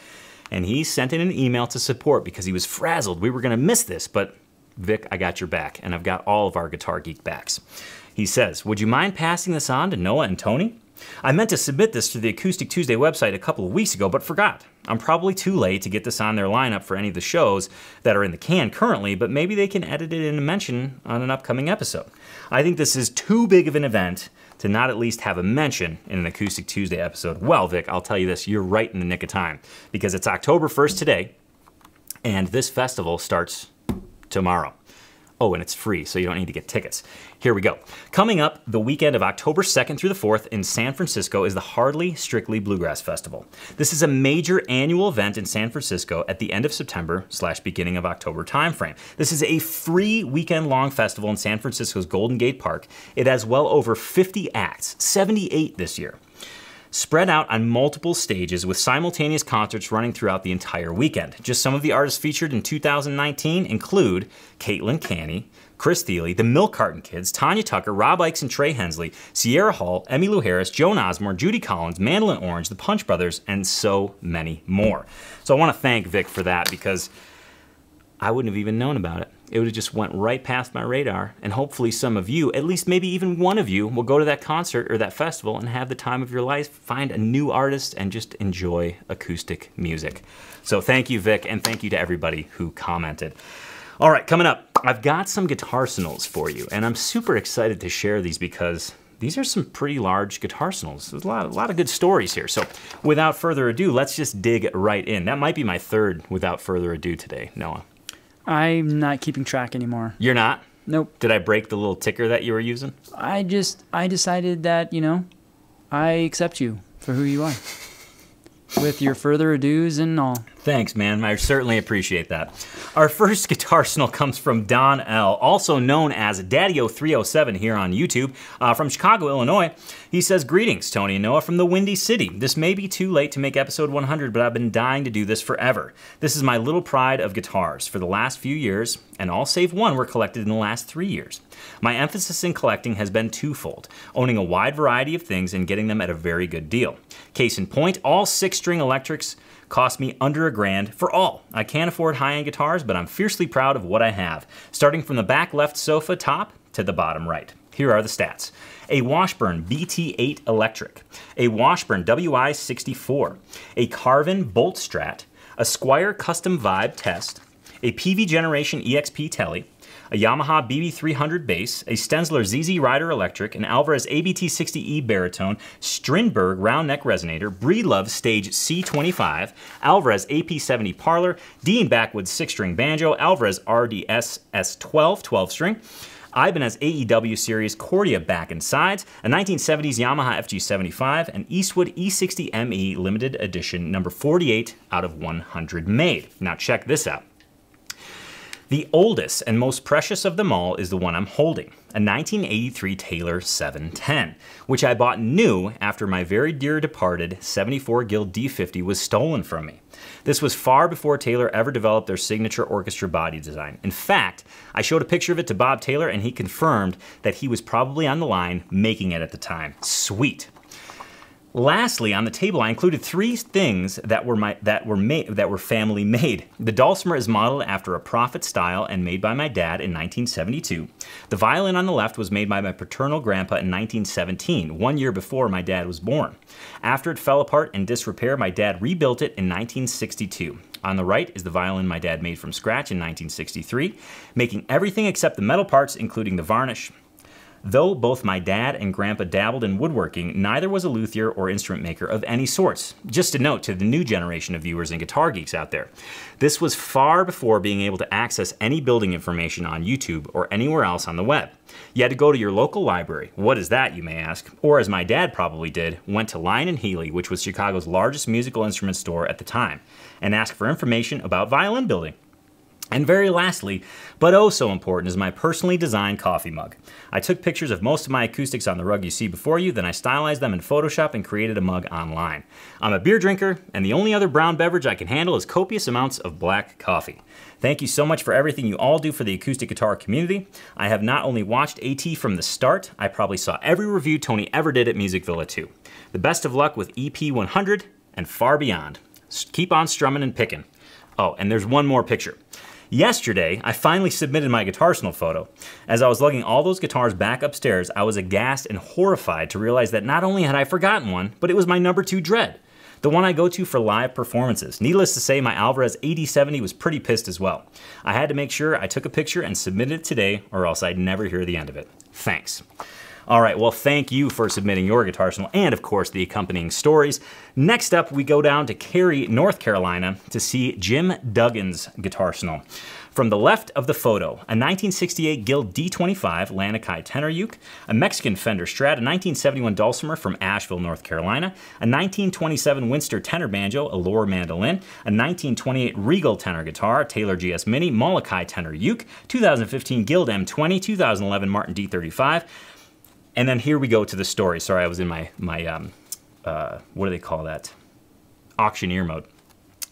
And he sent in an email to support because he was frazzled. We were gonna miss this, but Vic, I got your back, and I've got all of our guitar geek backs. He says, would you mind passing this on to Noah and Tony? I meant to submit this to the Acoustic Tuesday website a couple of weeks ago, but forgot. I'm probably too late to get this on their lineup for any of the shows that are in the can currently, but maybe they can edit it in a mention on an upcoming episode. I think this is too big of an event to not at least have a mention in an Acoustic Tuesday episode. Well, Vic, I'll tell you this, you're right in the nick of time, because it's October first today, and this festival starts tomorrow. Oh, and it's free, so you don't need to get tickets. Here we go. Coming up the weekend of October second through the fourth in San Francisco is the Hardly Strictly Bluegrass Festival. This is a major annual event in San Francisco at the end of September slash beginning of October timeframe. This is a free weekend-long festival in San Francisco's Golden Gate Park. It has well over fifty acts, seventy-eight this year, spread out on multiple stages with simultaneous concerts running throughout the entire weekend. Just some of the artists featured in two thousand nineteen include Caitlin Canny, Chris Thiele, the Milk Carton Kids, Tanya Tucker, Rob Ikes and Trey Hensley, Sierra Hall, Emmylou Lou Harris, Joan Osborne, Judy Collins, Mandolin Orange, the Punch Brothers, and so many more. So I want to thank Vic for that, because I wouldn't have even known about it. It would have just went right past my radar, and hopefully some of you, at least maybe even one of you, will go to that concert or that festival and have the time of your life, find a new artist, and just enjoy acoustic music. So thank you, Vic, and thank you to everybody who commented. All right, coming up, I've got some guitarsonals for you, and I'm super excited to share these because these are some pretty large guitarsonals. There's a lot, a lot of good stories here. So without further ado, let's just dig right in. That might be my third without further ado today, Noah. I'm not keeping track anymore. You're not? Nope. Did I break the little ticker that you were using? I just, I decided that, you know, I accept you for who you are. With your further ados and all. Thanks, man. I certainly appreciate that. Our first guitarsonal comes from Don L., also known as Daddy oh three oh seven here on YouTube, uh, from Chicago, Illinois. He says, "Greetings, Tony and Noah from the Windy City. This may be too late to make episode one hundred, but I've been dying to do this forever. This is my little pride of guitars for the last few years, and all save one were collected in the last three years. My emphasis in collecting has been twofold, owning a wide variety of things and getting them at a very good deal. Case in point, all six-string electrics cost me under a grand for all. I can't afford high-end guitars, but I'm fiercely proud of what I have, starting from the back left sofa top to the bottom right. Here are the stats. A Washburn B T eight electric, a Washburn W I sixty-four, a Carvin Bolt Strat, a Squire Custom Vibe Test, a P V Generation E X P Tele, a Yamaha B B three hundred bass, a Stenzler Z Z Rider electric, an Alvarez A B T sixty E baritone, Strindberg round neck resonator, Breedlove Stage C twenty-five, Alvarez A P seventy parlor, Dean Backwood six-string banjo, Alvarez R D S S twelve, twelve-string, Ibanez A E W Series Cordia back and sides, a nineteen seventies Yamaha F G seventy-five, and Eastwood E sixty M E limited edition, number forty-eight out of one hundred made. Now check this out. The oldest and most precious of them all is the one I'm holding, a nineteen eighty-three Taylor seven ten, which I bought new after my very dear departed seventy-four Guild D fifty was stolen from me. This was far before Taylor ever developed their signature orchestra body design. In fact, I showed a picture of it to Bob Taylor and he confirmed that he was probably on the line making it at the time. Sweet. Lastly, on the table, I included three things that were my that were made that were family made. The dulcimer is modeled after a Prophet style and made by my dad in nineteen seventy-two. The violin on the left was made by my paternal grandpa in nineteen seventeen, one year before my dad was born. After it fell apart in disrepair, my dad rebuilt it in nineteen sixty-two. On the right is the violin my dad made from scratch in nineteen sixty-three, making everything except the metal parts, including the varnish. Though both my dad and grandpa dabbled in woodworking, neither was a luthier or instrument maker of any sorts. Just a note to the new generation of viewers and guitar geeks out there. This was far before being able to access any building information on YouTube or anywhere else on the web. You had to go to your local library. What is that, you may ask? Or as my dad probably did, went to Lyon and Healy, which was Chicago's largest musical instrument store at the time, and asked for information about violin building. And very lastly, but oh so important, is my personally designed coffee mug. I took pictures of most of my acoustics on the rug you see before you, then I stylized them in Photoshop and created a mug online. I'm a beer drinker, and the only other brown beverage I can handle is copious amounts of black coffee. Thank you so much for everything you all do for the acoustic guitar community. I have not only watched AT from the start, I probably saw every review Tony ever did at Music Villa too. The best of luck with E P one hundred and far beyond. Keep on strumming and picking. Oh, and there's one more picture. Yesterday, I finally submitted my guitarsenal photo. As I was lugging all those guitars back upstairs, I was aghast and horrified to realize that not only had I forgotten one, but it was my number two Dread, the one I go to for live performances. Needless to say, my Alvarez A D seventy was pretty pissed as well. I had to make sure I took a picture and submitted it today, or else I'd never hear the end of it. Thanks. All right, well, thank you for submitting your guitar arsenal and, of course, the accompanying stories. Next up, we go down to Cary, North Carolina to see Jim Duggan's guitar arsenal. From the left of the photo, a nineteen sixty-eight Guild D twenty-five Lanakai tenor uke, a Mexican Fender Strat, a nineteen seventy-one dulcimer from Asheville, North Carolina, a nineteen twenty-seven Winster tenor banjo, a Lohr mandolin, a nineteen twenty-eight Regal tenor guitar, Taylor G S Mini, Molokai tenor uke, two thousand fifteen Guild M twenty, two thousand eleven Martin D thirty-five, and then here we go to the story. Sorry, I was in my, my um, uh, what do they call that? Auctioneer mode.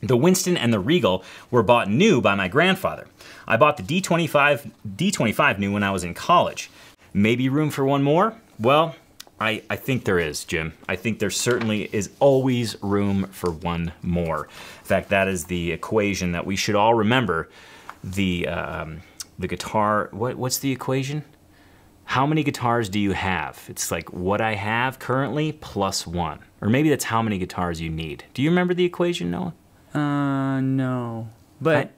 The Winston and the Regal were bought new by my grandfather. I bought the D twenty-five, D twenty-five new when I was in college. Maybe room for one more? Well, I, I think there is, Jim. I think there certainly is always room for one more. In fact, that is the equation that we should all remember. The, um, the guitar, what, what's the equation? How many guitars do you have? It's like what I have currently plus one. Or maybe that's how many guitars you need. Do you remember the equation, Noah? Uh, no. But, I,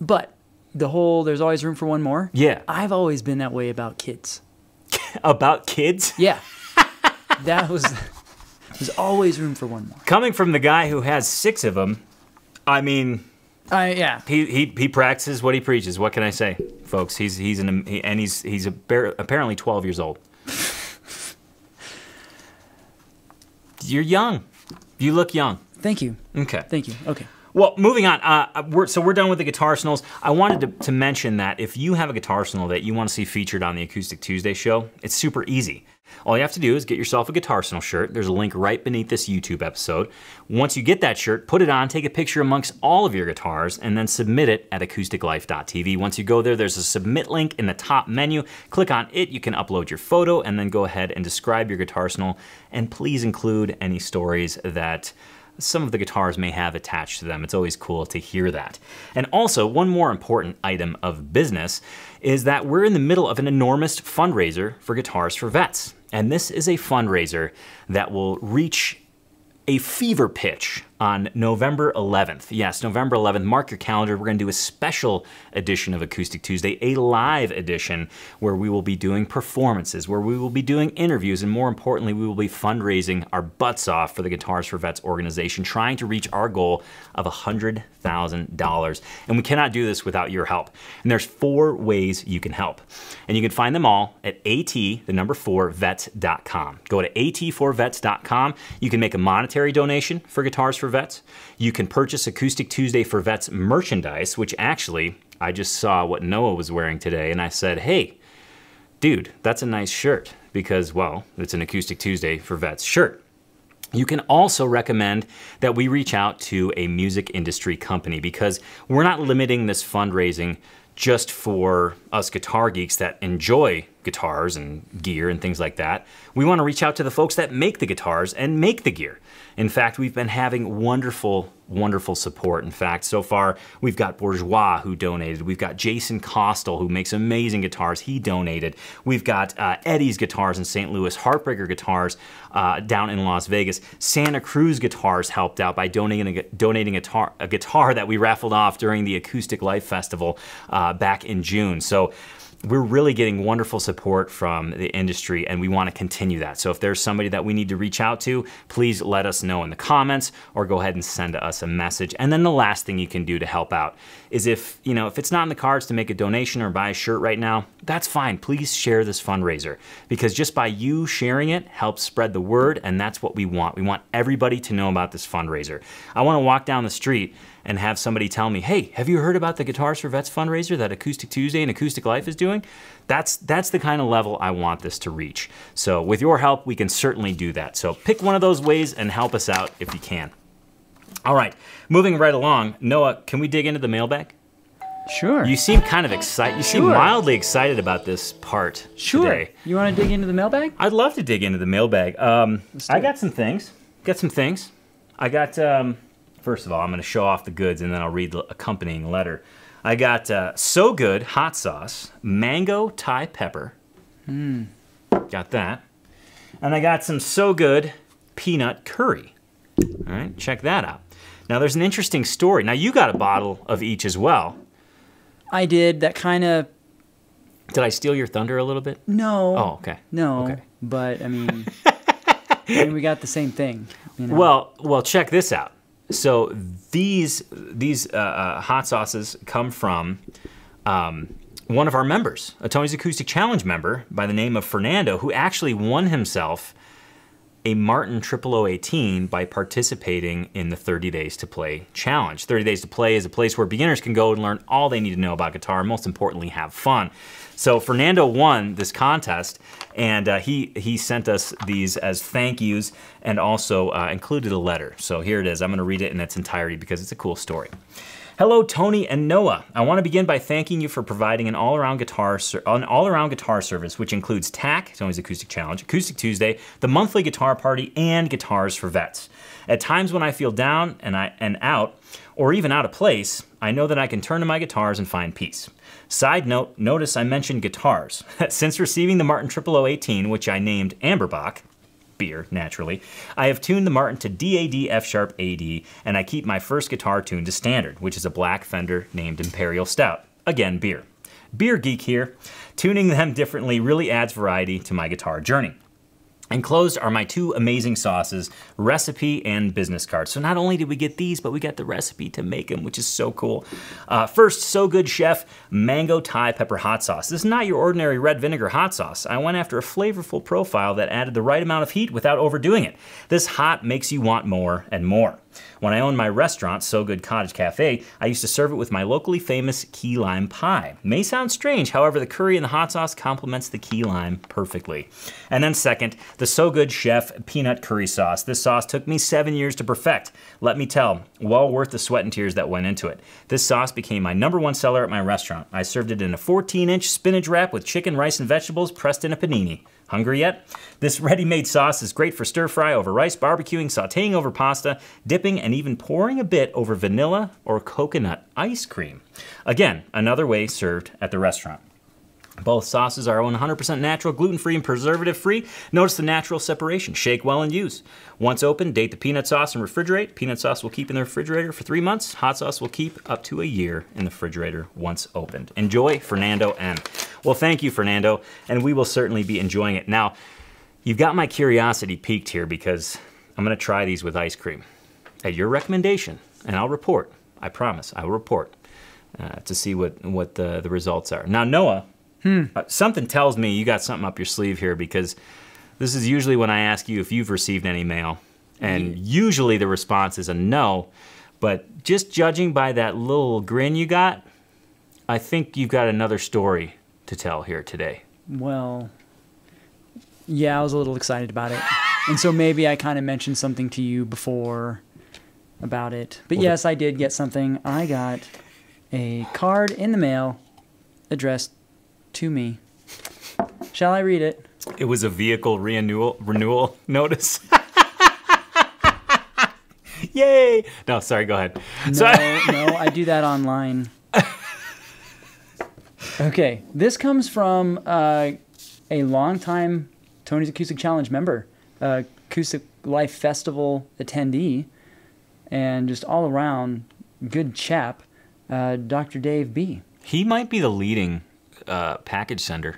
but the whole, there's always room for one more. Yeah. I've always been that way about kids. About kids? Yeah. That was, there's always room for one more. Coming from the guy who has six of them, I mean... Uh, yeah. He, he, he practices what he preaches. What can I say, folks? He's, he's an, he, and he's, he's a bear, apparently twelve years old. You're young. You look young. Thank you. Okay. Thank you. Okay. Well, moving on. Uh, we're, so we're done with the guitar arsenals. I wanted to, to mention that if you have a guitar arsenal that you want to see featured on the Acoustic Tuesday show, it's super easy. All you have to do is get yourself a guitar arsenal shirt. There's a link right beneath this YouTube episode. Once you get that shirt, put it on, take a picture amongst all of your guitars, and then submit it at acoustic life dot T V. Once you go there, there's a submit link in the top menu. Click on it, you can upload your photo, and then go ahead and describe your guitar arsenal, and please include any stories that some of the guitars may have attached to them. It's always cool to hear that. And also, one more important item of business is that we're in the middle of an enormous fundraiser for Guitars for Vets. And this is a fundraiser that will reach a fever pitch on November eleventh. Yes, November eleventh, mark your calendar. We're gonna do a special edition of Acoustic Tuesday, a live edition where we will be doing performances, where we will be doing interviews, and more importantly, we will be fundraising our butts off for the Guitars for Vets organization, trying to reach our goal of one hundred thousand dollars. And we cannot do this without your help. And there's four ways you can help. And you can find them all at at, the number four, vets dot com. Go to at four vets dot com. You can make a monetary donation for Guitars for For Vets. You can purchase Acoustic Tuesday for Vets merchandise, which actually, I just saw what Noah was wearing today and I said, hey, dude, that's a nice shirt because, well, it's an Acoustic Tuesday for Vets shirt. You can also recommend that we reach out to a music industry company because we're not limiting this fundraising just for us guitar geeks that enjoy guitars and gear and things like that. We want to reach out to the folks that make the guitars and make the gear. In fact, we've been having wonderful, wonderful support. In fact, so far, we've got Bourgeois who donated. We've got Jason Costel who makes amazing guitars. He donated. We've got uh, Eddie's Guitars in Saint Louis, Heartbreaker Guitars uh, down in Las Vegas. Santa Cruz Guitars helped out by donating a, donating a, tar, a guitar that we raffled off during the Acoustic Life Festival uh, back in June. So we're really getting wonderful support from the industry and we want to continue that. So if there's somebody that we need to reach out to, please let us know in the comments or go ahead and send us a message. And then the last thing you can do to help out is if, you know, if it's not in the cards to make a donation or buy a shirt right now, that's fine. Please share this fundraiser because just by you sharing it helps spread the word and that's what we want. We want everybody to know about this fundraiser. I want to walk down the street and have somebody tell me, hey, have you heard about the Guitars for Vets fundraiser that Acoustic Tuesday and Acoustic Life is doing? That's, that's the kind of level I want this to reach. So with your help, we can certainly do that. So pick one of those ways and help us out if you can. All right, moving right along. Noah, can we dig into the mailbag? Sure. You seem kind of excited. You sure. seem mildly excited about this part sure. today. You want to dig into the mailbag? I'd love to dig into the mailbag. Um, I got it. some things. Got some things. I got... Um, First of all, I'm gonna show off the goods and then I'll read the accompanying letter. I got uh, So Good hot sauce, mango Thai pepper. Mm. Got that. And I got some So Good peanut curry. All right, check that out. Now there's an interesting story. Now you got a bottle of each as well. I did, that kind of Did I steal your thunder a little bit? No. Oh, okay. No. Okay. But I mean, I mean, we got the same thing. You know? Well, well, check this out. So these these uh, uh, hot sauces come from um, one of our members, a Tony's Acoustic Challenge member by the name of Fernando, who actually won himself a Martin triple oh eighteen by participating in the thirty days to play challenge. thirty days to play is a place where beginners can go and learn all they need to know about guitar, most importantly, have fun. So Fernando won this contest, and uh, he, he sent us these as thank yous and also uh, included a letter. So here it is. I'm gonna read it in its entirety because it's a cool story. Hello, Tony and Noah. I want to begin by thanking you for providing an all-around guitar an all-around guitar service, which includes T A C, Tony's Acoustic Challenge, Acoustic Tuesday, the monthly guitar party, and Guitars for Vets. At times when I feel down and I and out, or even out of place, I know that I can turn to my guitars and find peace. Side note: notice I mentioned guitars. Since receiving the Martin triple oh eighteen, which I named Amberbach. Beer, naturally. I have tuned the Martin to D A D F sharp A D, and I keep my first guitar tuned to standard, which is a black Fender named Imperial Stout. Again, beer. Beer geek here. Tuning them differently really adds variety to my guitar journey. Enclosed are my two amazing sauces, recipe and business cards. So not only did we get these, but we got the recipe to make them, which is so cool. Uh, first, So Good Chef Mango Thai Pepper Hot Sauce. This is not your ordinary red vinegar hot sauce. I went after a flavorful profile that added the right amount of heat without overdoing it. This hot makes you want more and more. When I owned my restaurant, So Good Cottage Cafe, I used to serve it with my locally famous key lime pie. May sound strange, however, the curry and the hot sauce complements the key lime perfectly. And then second, the So Good Chef Peanut Curry Sauce. This sauce took me seven years to perfect. Let me tell, well worth the sweat and tears that went into it. This sauce became my number one seller at my restaurant. I served it in a fourteen inch spinach wrap with chicken, rice, and vegetables pressed in a panini. Hungry yet? This ready-made sauce is great for stir-fry over rice, barbecuing, sautéing over pasta, dipping, and even pouring a bit over vanilla or coconut ice cream. Again, another way served at the restaurant. Both sauces are one hundred percent natural, gluten-free, and preservative-free. Notice the natural separation. Shake well and use. Once open, date the peanut sauce and refrigerate. Peanut sauce will keep in the refrigerator for three months. Hot sauce will keep up to a year in the refrigerator once opened. Enjoy, Fernando M. Well, thank you, Fernando, and we will certainly be enjoying it. Now, you've got my curiosity piqued here because I'm gonna try these with ice cream. At your recommendation, and I'll report. I promise, I will report uh, to see what, what the, the results are. Now, Noah, Hmm. Uh, something tells me you got something up your sleeve here because this is usually when I ask you if you've received any mail. And usually the response is a no, but just judging by that little grin you got, I think you've got another story to tell here today. Well, yeah, I was a little excited about it. And so maybe I kind of mentioned something to you before about it. But well, yes, I did get something. I got a card in the mail addressed to me. Shall I read it? It was a vehicle renewal renewal notice. Yay! No, sorry, go ahead. No, sorry. No, I do that online. Okay, this comes from uh, a longtime Tony's Acoustic Challenge member, uh, Acoustic Life Festival attendee, and just all around good chap, uh, Doctor Dave B. He might be the leading Uh, package sender.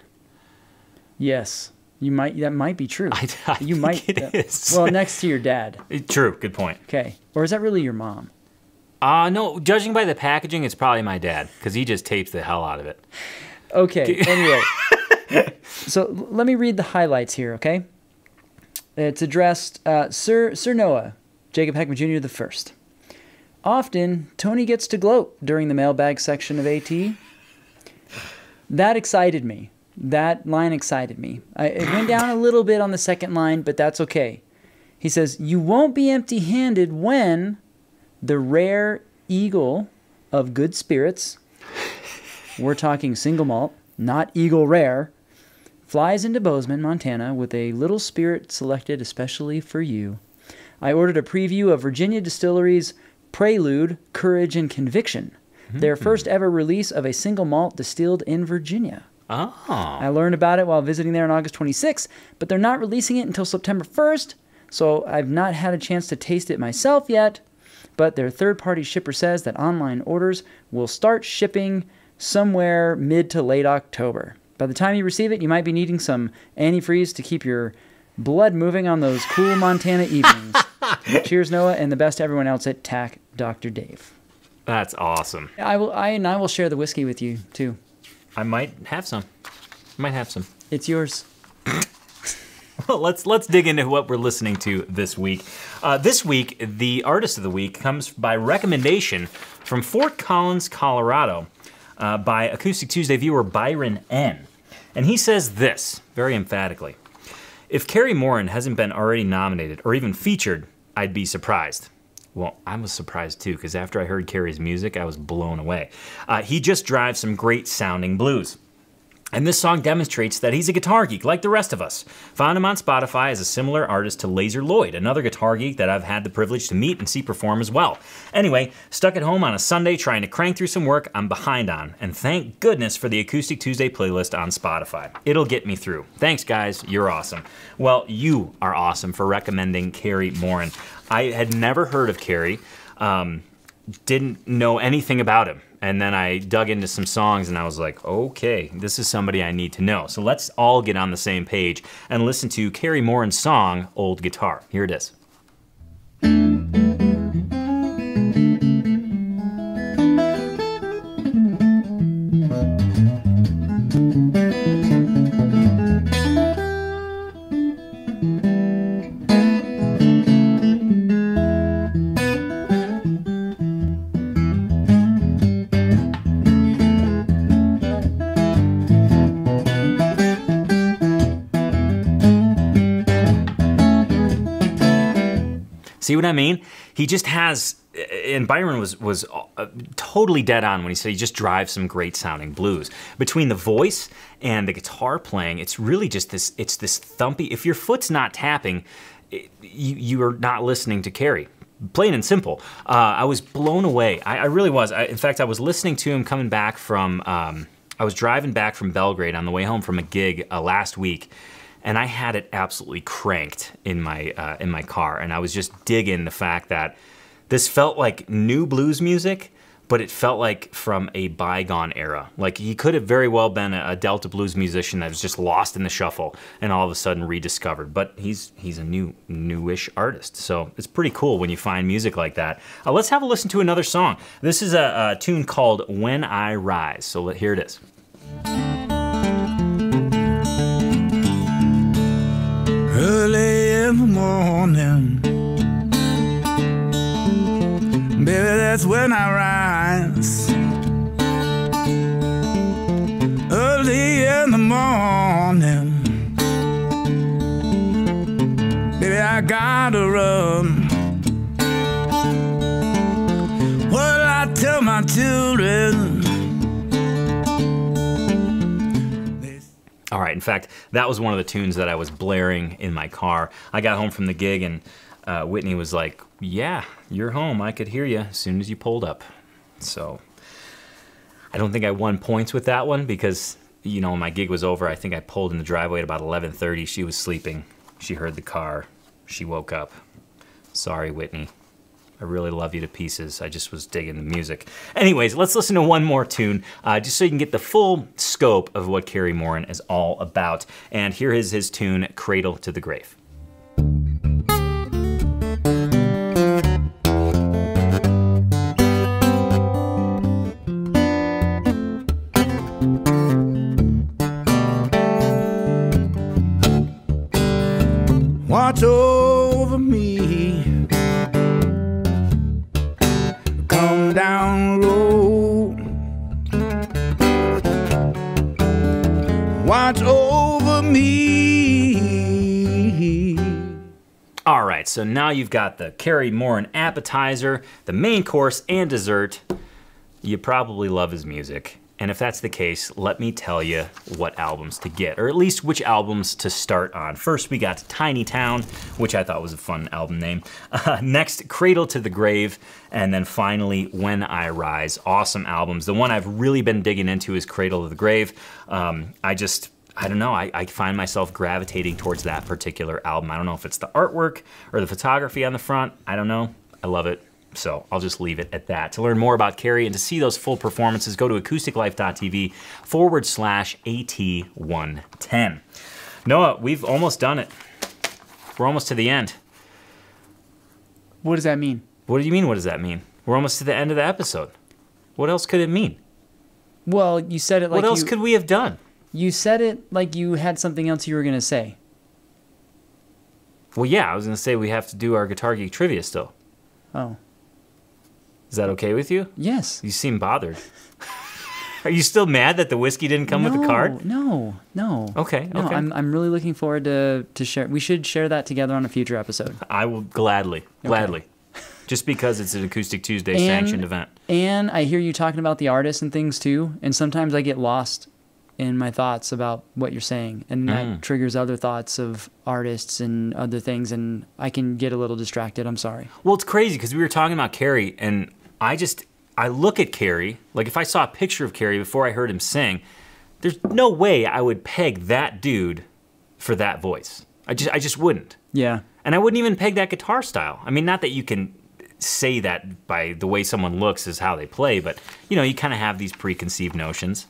Yes, you might. That might be true. I, I you think might. It uh, is. Well, next to your dad. It, true. Good point. Okay. Or is that really your mom? Uh no. Judging by the packaging, it's probably my dad because he just tapes the hell out of it. Okay. Anyway, so let me read the highlights here. Okay. It's addressed, uh, Sir Sir Noah Jacob Heckman Junior the first. Often Tony gets to gloat during the mailbag section of AT. That excited me. That line excited me. I, it went down a little bit on the second line, but that's okay. He says, you won't be empty-handed when the rare eagle of good spirits, we're talking single malt, not eagle rare, flies into Bozeman, Montana with a little spirit selected especially for you. I ordered a preview of Virginia Distillery's Prelude, Courage, and Conviction. Their first ever release of a single malt distilled in Virginia. Oh. I learned about it while visiting there on August twenty-sixth, but they're not releasing it until September first, so I've not had a chance to taste it myself yet, but their third-party shipper says that online orders will start shipping somewhere mid to late October. By the time you receive it, you might be needing some antifreeze to keep your blood moving on those cool Montana evenings. Cheers, Noah, and the best to everyone else at T A C, Doctor Dave. That's awesome. I will. I and I will share the whiskey with you too. I might have some. I might have some. It's yours. Well, let's let's dig into what we're listening to this week. Uh, this week, the artist of the week comes by recommendation from Fort Collins, Colorado, uh, by Acoustic Tuesday viewer Byron N. And he says this very emphatically: "If Carey Morin hasn't been already nominated or even featured, I'd be surprised." Well, I was surprised too, because after I heard Carey's music, I was blown away. Uh, he just drives some great sounding blues. And this song demonstrates that he's a guitar geek, like the rest of us. Found him on Spotify as a similar artist to Laser Lloyd, another guitar geek that I've had the privilege to meet and see perform as well. Anyway, stuck at home on a Sunday trying to crank through some work I'm behind on, and thank goodness for the Acoustic Tuesday playlist on Spotify. It'll get me through. Thanks guys, you're awesome. Well, you are awesome for recommending Carey Morin. I had never heard of Carey, um, didn't know anything about him. And then I dug into some songs and I was like, okay, this is somebody I need to know. So let's all get on the same page and listen to Carey Morin's song, Old Guitar. Here it is. See what I mean? He just has, and Byron was was totally dead on when he said he just drives some great sounding blues. Between the voice and the guitar playing, it's really just this, it's this thumpy, if your foot's not tapping, it, you, you are not listening to Carey. Plain and simple. Uh, I was blown away. I, I really was. I, in fact, I was listening to him coming back from, um, I was driving back from Belgrade on the way home from a gig uh, last week. And I had it absolutely cranked in my uh, in my car, and I was just digging the fact that this felt like new blues music, but it felt like from a bygone era. Like he could have very well been a Delta blues musician that was just lost in the shuffle and all of a sudden rediscovered. But he's he's a new newish artist, so it's pretty cool when you find music like that. Uh, let's have a listen to another song. This is a, a tune called "When I Rise." So let, here it is. Early in the morning, baby, that's when I rise. Early in the morning, baby, I gotta run. What I tell my children. All right, in fact, that was one of the tunes that I was blaring in my car. I got home from the gig and uh, Whitney was like, yeah, you're home, I could hear you as soon as you pulled up. So, I don't think I won points with that one because, you know, when my gig was over, I think I pulled in the driveway at about eleven thirty, she was sleeping. She heard the car, she woke up. Sorry, Whitney. I really love you to pieces. I just was digging the music. Anyways, let's listen to one more tune, uh, just so you can get the full scope of what Carey Morin is all about. And here is his tune, Cradle to the Grave. Watch over me. Down road, watch over me. All right, so now you've got the Carey Morin appetizer, the main course, and dessert. You probably love his music. And if that's the case, let me tell you what albums to get, or at least which albums to start on. First, we got Tiny Town, which I thought was a fun album name. Uh, next, Cradle to the Grave, and then finally, When I Rise. Awesome albums. The one I've really been digging into is Cradle to the Grave. Um, I just, I don't know, I, I find myself gravitating towards that particular album. I don't know if it's the artwork or the photography on the front. I don't know. I love it. So I'll just leave it at that. To learn more about Carrie and to see those full performances, go to acousticlife.tv forward slash AT110. Noah, we've almost done it. We're almost to the end. What does that mean? What do you mean, what does that mean? We're almost to the end of the episode. What else could it mean? Well, you said it like What else you, could we have done? You said it like you had something else you were going to say. Well, yeah, I was going to say we have to do our Guitar Geek trivia still. Oh. Is that okay with you? Yes. You seem bothered. Are you still mad that the whiskey didn't come no, with the card? No, no. Okay, no, okay. I'm, I'm really looking forward to, to share. We should share that together on a future episode. I will gladly, okay. gladly. Just because it's an Acoustic Tuesday and, sanctioned event. And I hear you talking about the artists and things too, and sometimes I get lost in my thoughts about what you're saying, and that mm. triggers other thoughts of artists and other things, and I can get a little distracted. I'm sorry. Well, it's crazy because we were talking about Carrie, and I just, I look at Carrie, like if I saw a picture of Carrie before I heard him sing, there's no way I would peg that dude for that voice. I just, I just wouldn't. Yeah. And I wouldn't even peg that guitar style. I mean, not that you can say that by the way someone looks is how they play, but you know, you kind of have these preconceived notions.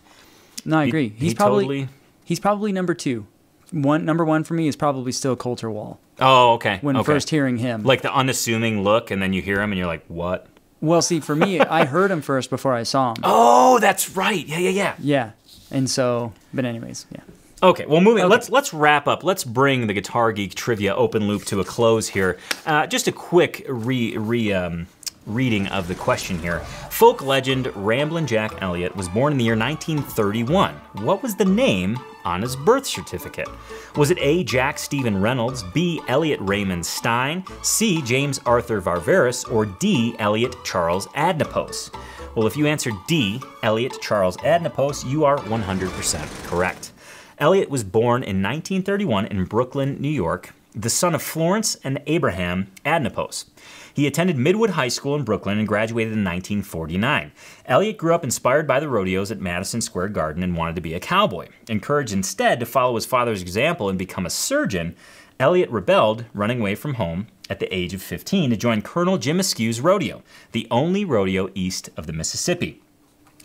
No, I agree. He, he's he probably totally... he's probably number two. One number one for me is probably still Coulter Wall. Oh, okay. When okay. first hearing him, like the unassuming look, and then you hear him, and you're like, what? Well, see, for me, I heard him first before I saw him. Oh, that's right. Yeah, yeah, yeah. Yeah, and so, but anyways, yeah. Okay, well, moving. Okay. Let's let's wrap up. Let's bring the Guitar Geek trivia open loop to a close here. Uh, just a quick re re. Um, reading of the question here. Folk legend Ramblin' Jack Elliott was born in the year nineteen thirty-one. What was the name on his birth certificate? Was it A, Jack Stephen Reynolds, B, Elliott Raymond Stein, C, James Arthur Varveris, or D, Elliot Charles Adnipos? Well, if you answered D, Elliot Charles Adnipos, you are one hundred percent correct. Elliott was born in nineteen thirty-one in Brooklyn, New York, the son of Florence and Abraham Adnipos. He attended Midwood High School in Brooklyn and graduated in nineteen forty-nine. Elliott grew up inspired by the rodeos at Madison Square Garden and wanted to be a cowboy. Encouraged instead to follow his father's example and become a surgeon, Elliott rebelled, running away from home at the age of fifteen to join Colonel Jim Askew's rodeo, the only rodeo east of the Mississippi.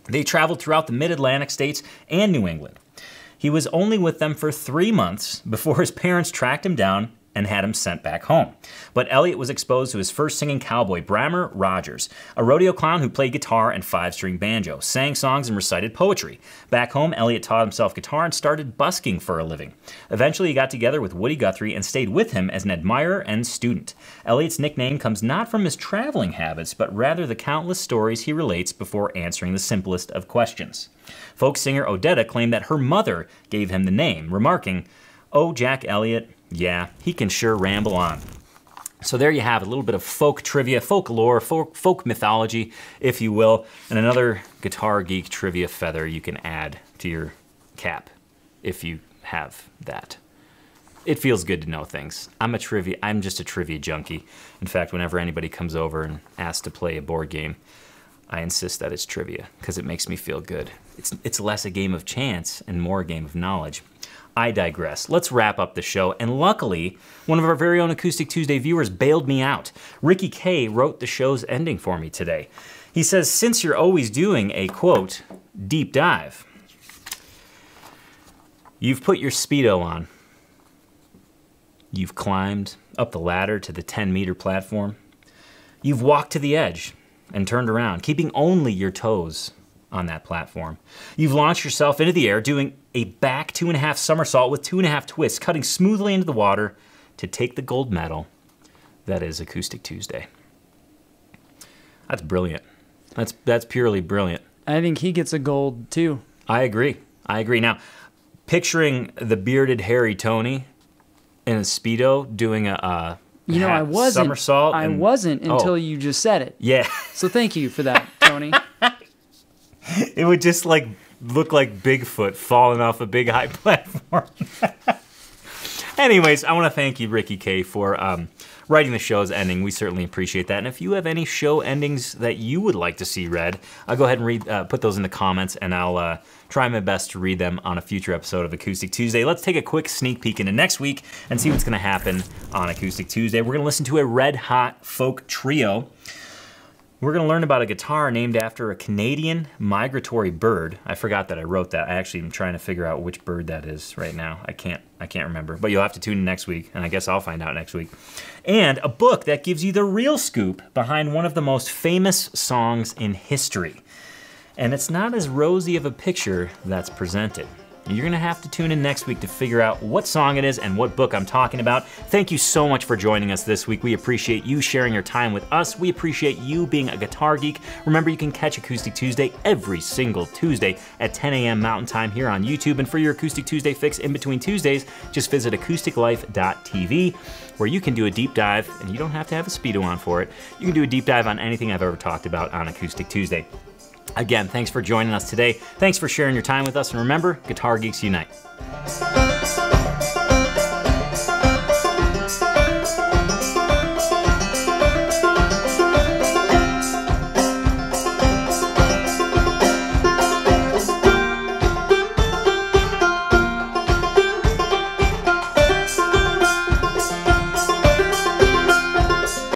They traveled throughout the mid-Atlantic states and New England. He was only with them for three months before his parents tracked him down and had him sent back home. But Elliott was exposed to his first singing cowboy, Bramer Rogers, a rodeo clown who played guitar and five-string banjo, sang songs, and recited poetry. Back home, Elliott taught himself guitar and started busking for a living. Eventually, he got together with Woody Guthrie and stayed with him as an admirer and student. Elliott's nickname comes not from his traveling habits, but rather the countless stories he relates before answering the simplest of questions. Folk singer Odetta claimed that her mother gave him the name, remarking, "Oh, Jack Elliott, yeah, he can sure ramble on." So there you have a little bit of folk trivia, folklore, folk, folk mythology, if you will, and another Guitar Geek trivia feather you can add to your cap, if you have that. It feels good to know things. I'm a trivia, I'm just a trivia junkie. In fact, whenever anybody comes over and asks to play a board game, I insist that it's trivia, because it makes me feel good. It's, it's less a game of chance and more a game of knowledge. I digress. Let's wrap up the show, and luckily, one of our very own Acoustic Tuesday viewers bailed me out. Ricky K wrote the show's ending for me today. He says, since you're always doing a, quote, deep dive, you've put your Speedo on. You've climbed up the ladder to the ten meter platform. You've walked to the edge and turned around, keeping only your toes on that platform. You've launched yourself into the air, doing a back two and a half somersault with two and a half twists, cutting smoothly into the water to take the gold medal that is Acoustic Tuesday. That's brilliant. That's, that's purely brilliant. I think he gets a gold too. I agree, I agree. Now, picturing the bearded hairy Tony in a Speedo doing a, a you know, I wasn't, somersault. I and, wasn't until oh. you just said it. Yeah. So thank you for that, Tony. It would just like look like Bigfoot falling off a big high platform. Anyways, I want to thank you, Ricky K, for um, writing the show's ending. We certainly appreciate that. And if you have any show endings that you would like to see read, I'll go ahead and read, uh, put those in the comments, and I'll uh, try my best to read them on a future episode of Acoustic Tuesday. Let's take a quick sneak peek into next week and see what's going to happen on Acoustic Tuesday. We're going to listen to a red hot folk trio We're gonna learn about a guitar named after a Canadian migratory bird. I forgot that I wrote that. I actually am trying to figure out which bird that is right now. I can't, I can't remember, but you'll have to tune in next week, and I guess I'll find out next week. And a book that gives you the real scoop behind one of the most famous songs in history. And it's not as rosy of a picture that's presented. You're gonna have to tune in next week to figure out what song it is and what book I'm talking about. Thank you so much for joining us this week. We appreciate you sharing your time with us. We appreciate you being a guitar geek. Remember, you can catch Acoustic Tuesday every single Tuesday at ten A M Mountain Time here on YouTube. And for your Acoustic Tuesday fix in between Tuesdays, just visit acoustic life dot T V, where you can do a deep dive, and you don't have to have a Speedo on for it. You can do a deep dive on anything I've ever talked about on Acoustic Tuesday. Again, thanks for joining us today. Thanks for sharing your time with us, and remember, Guitar Geeks Unite.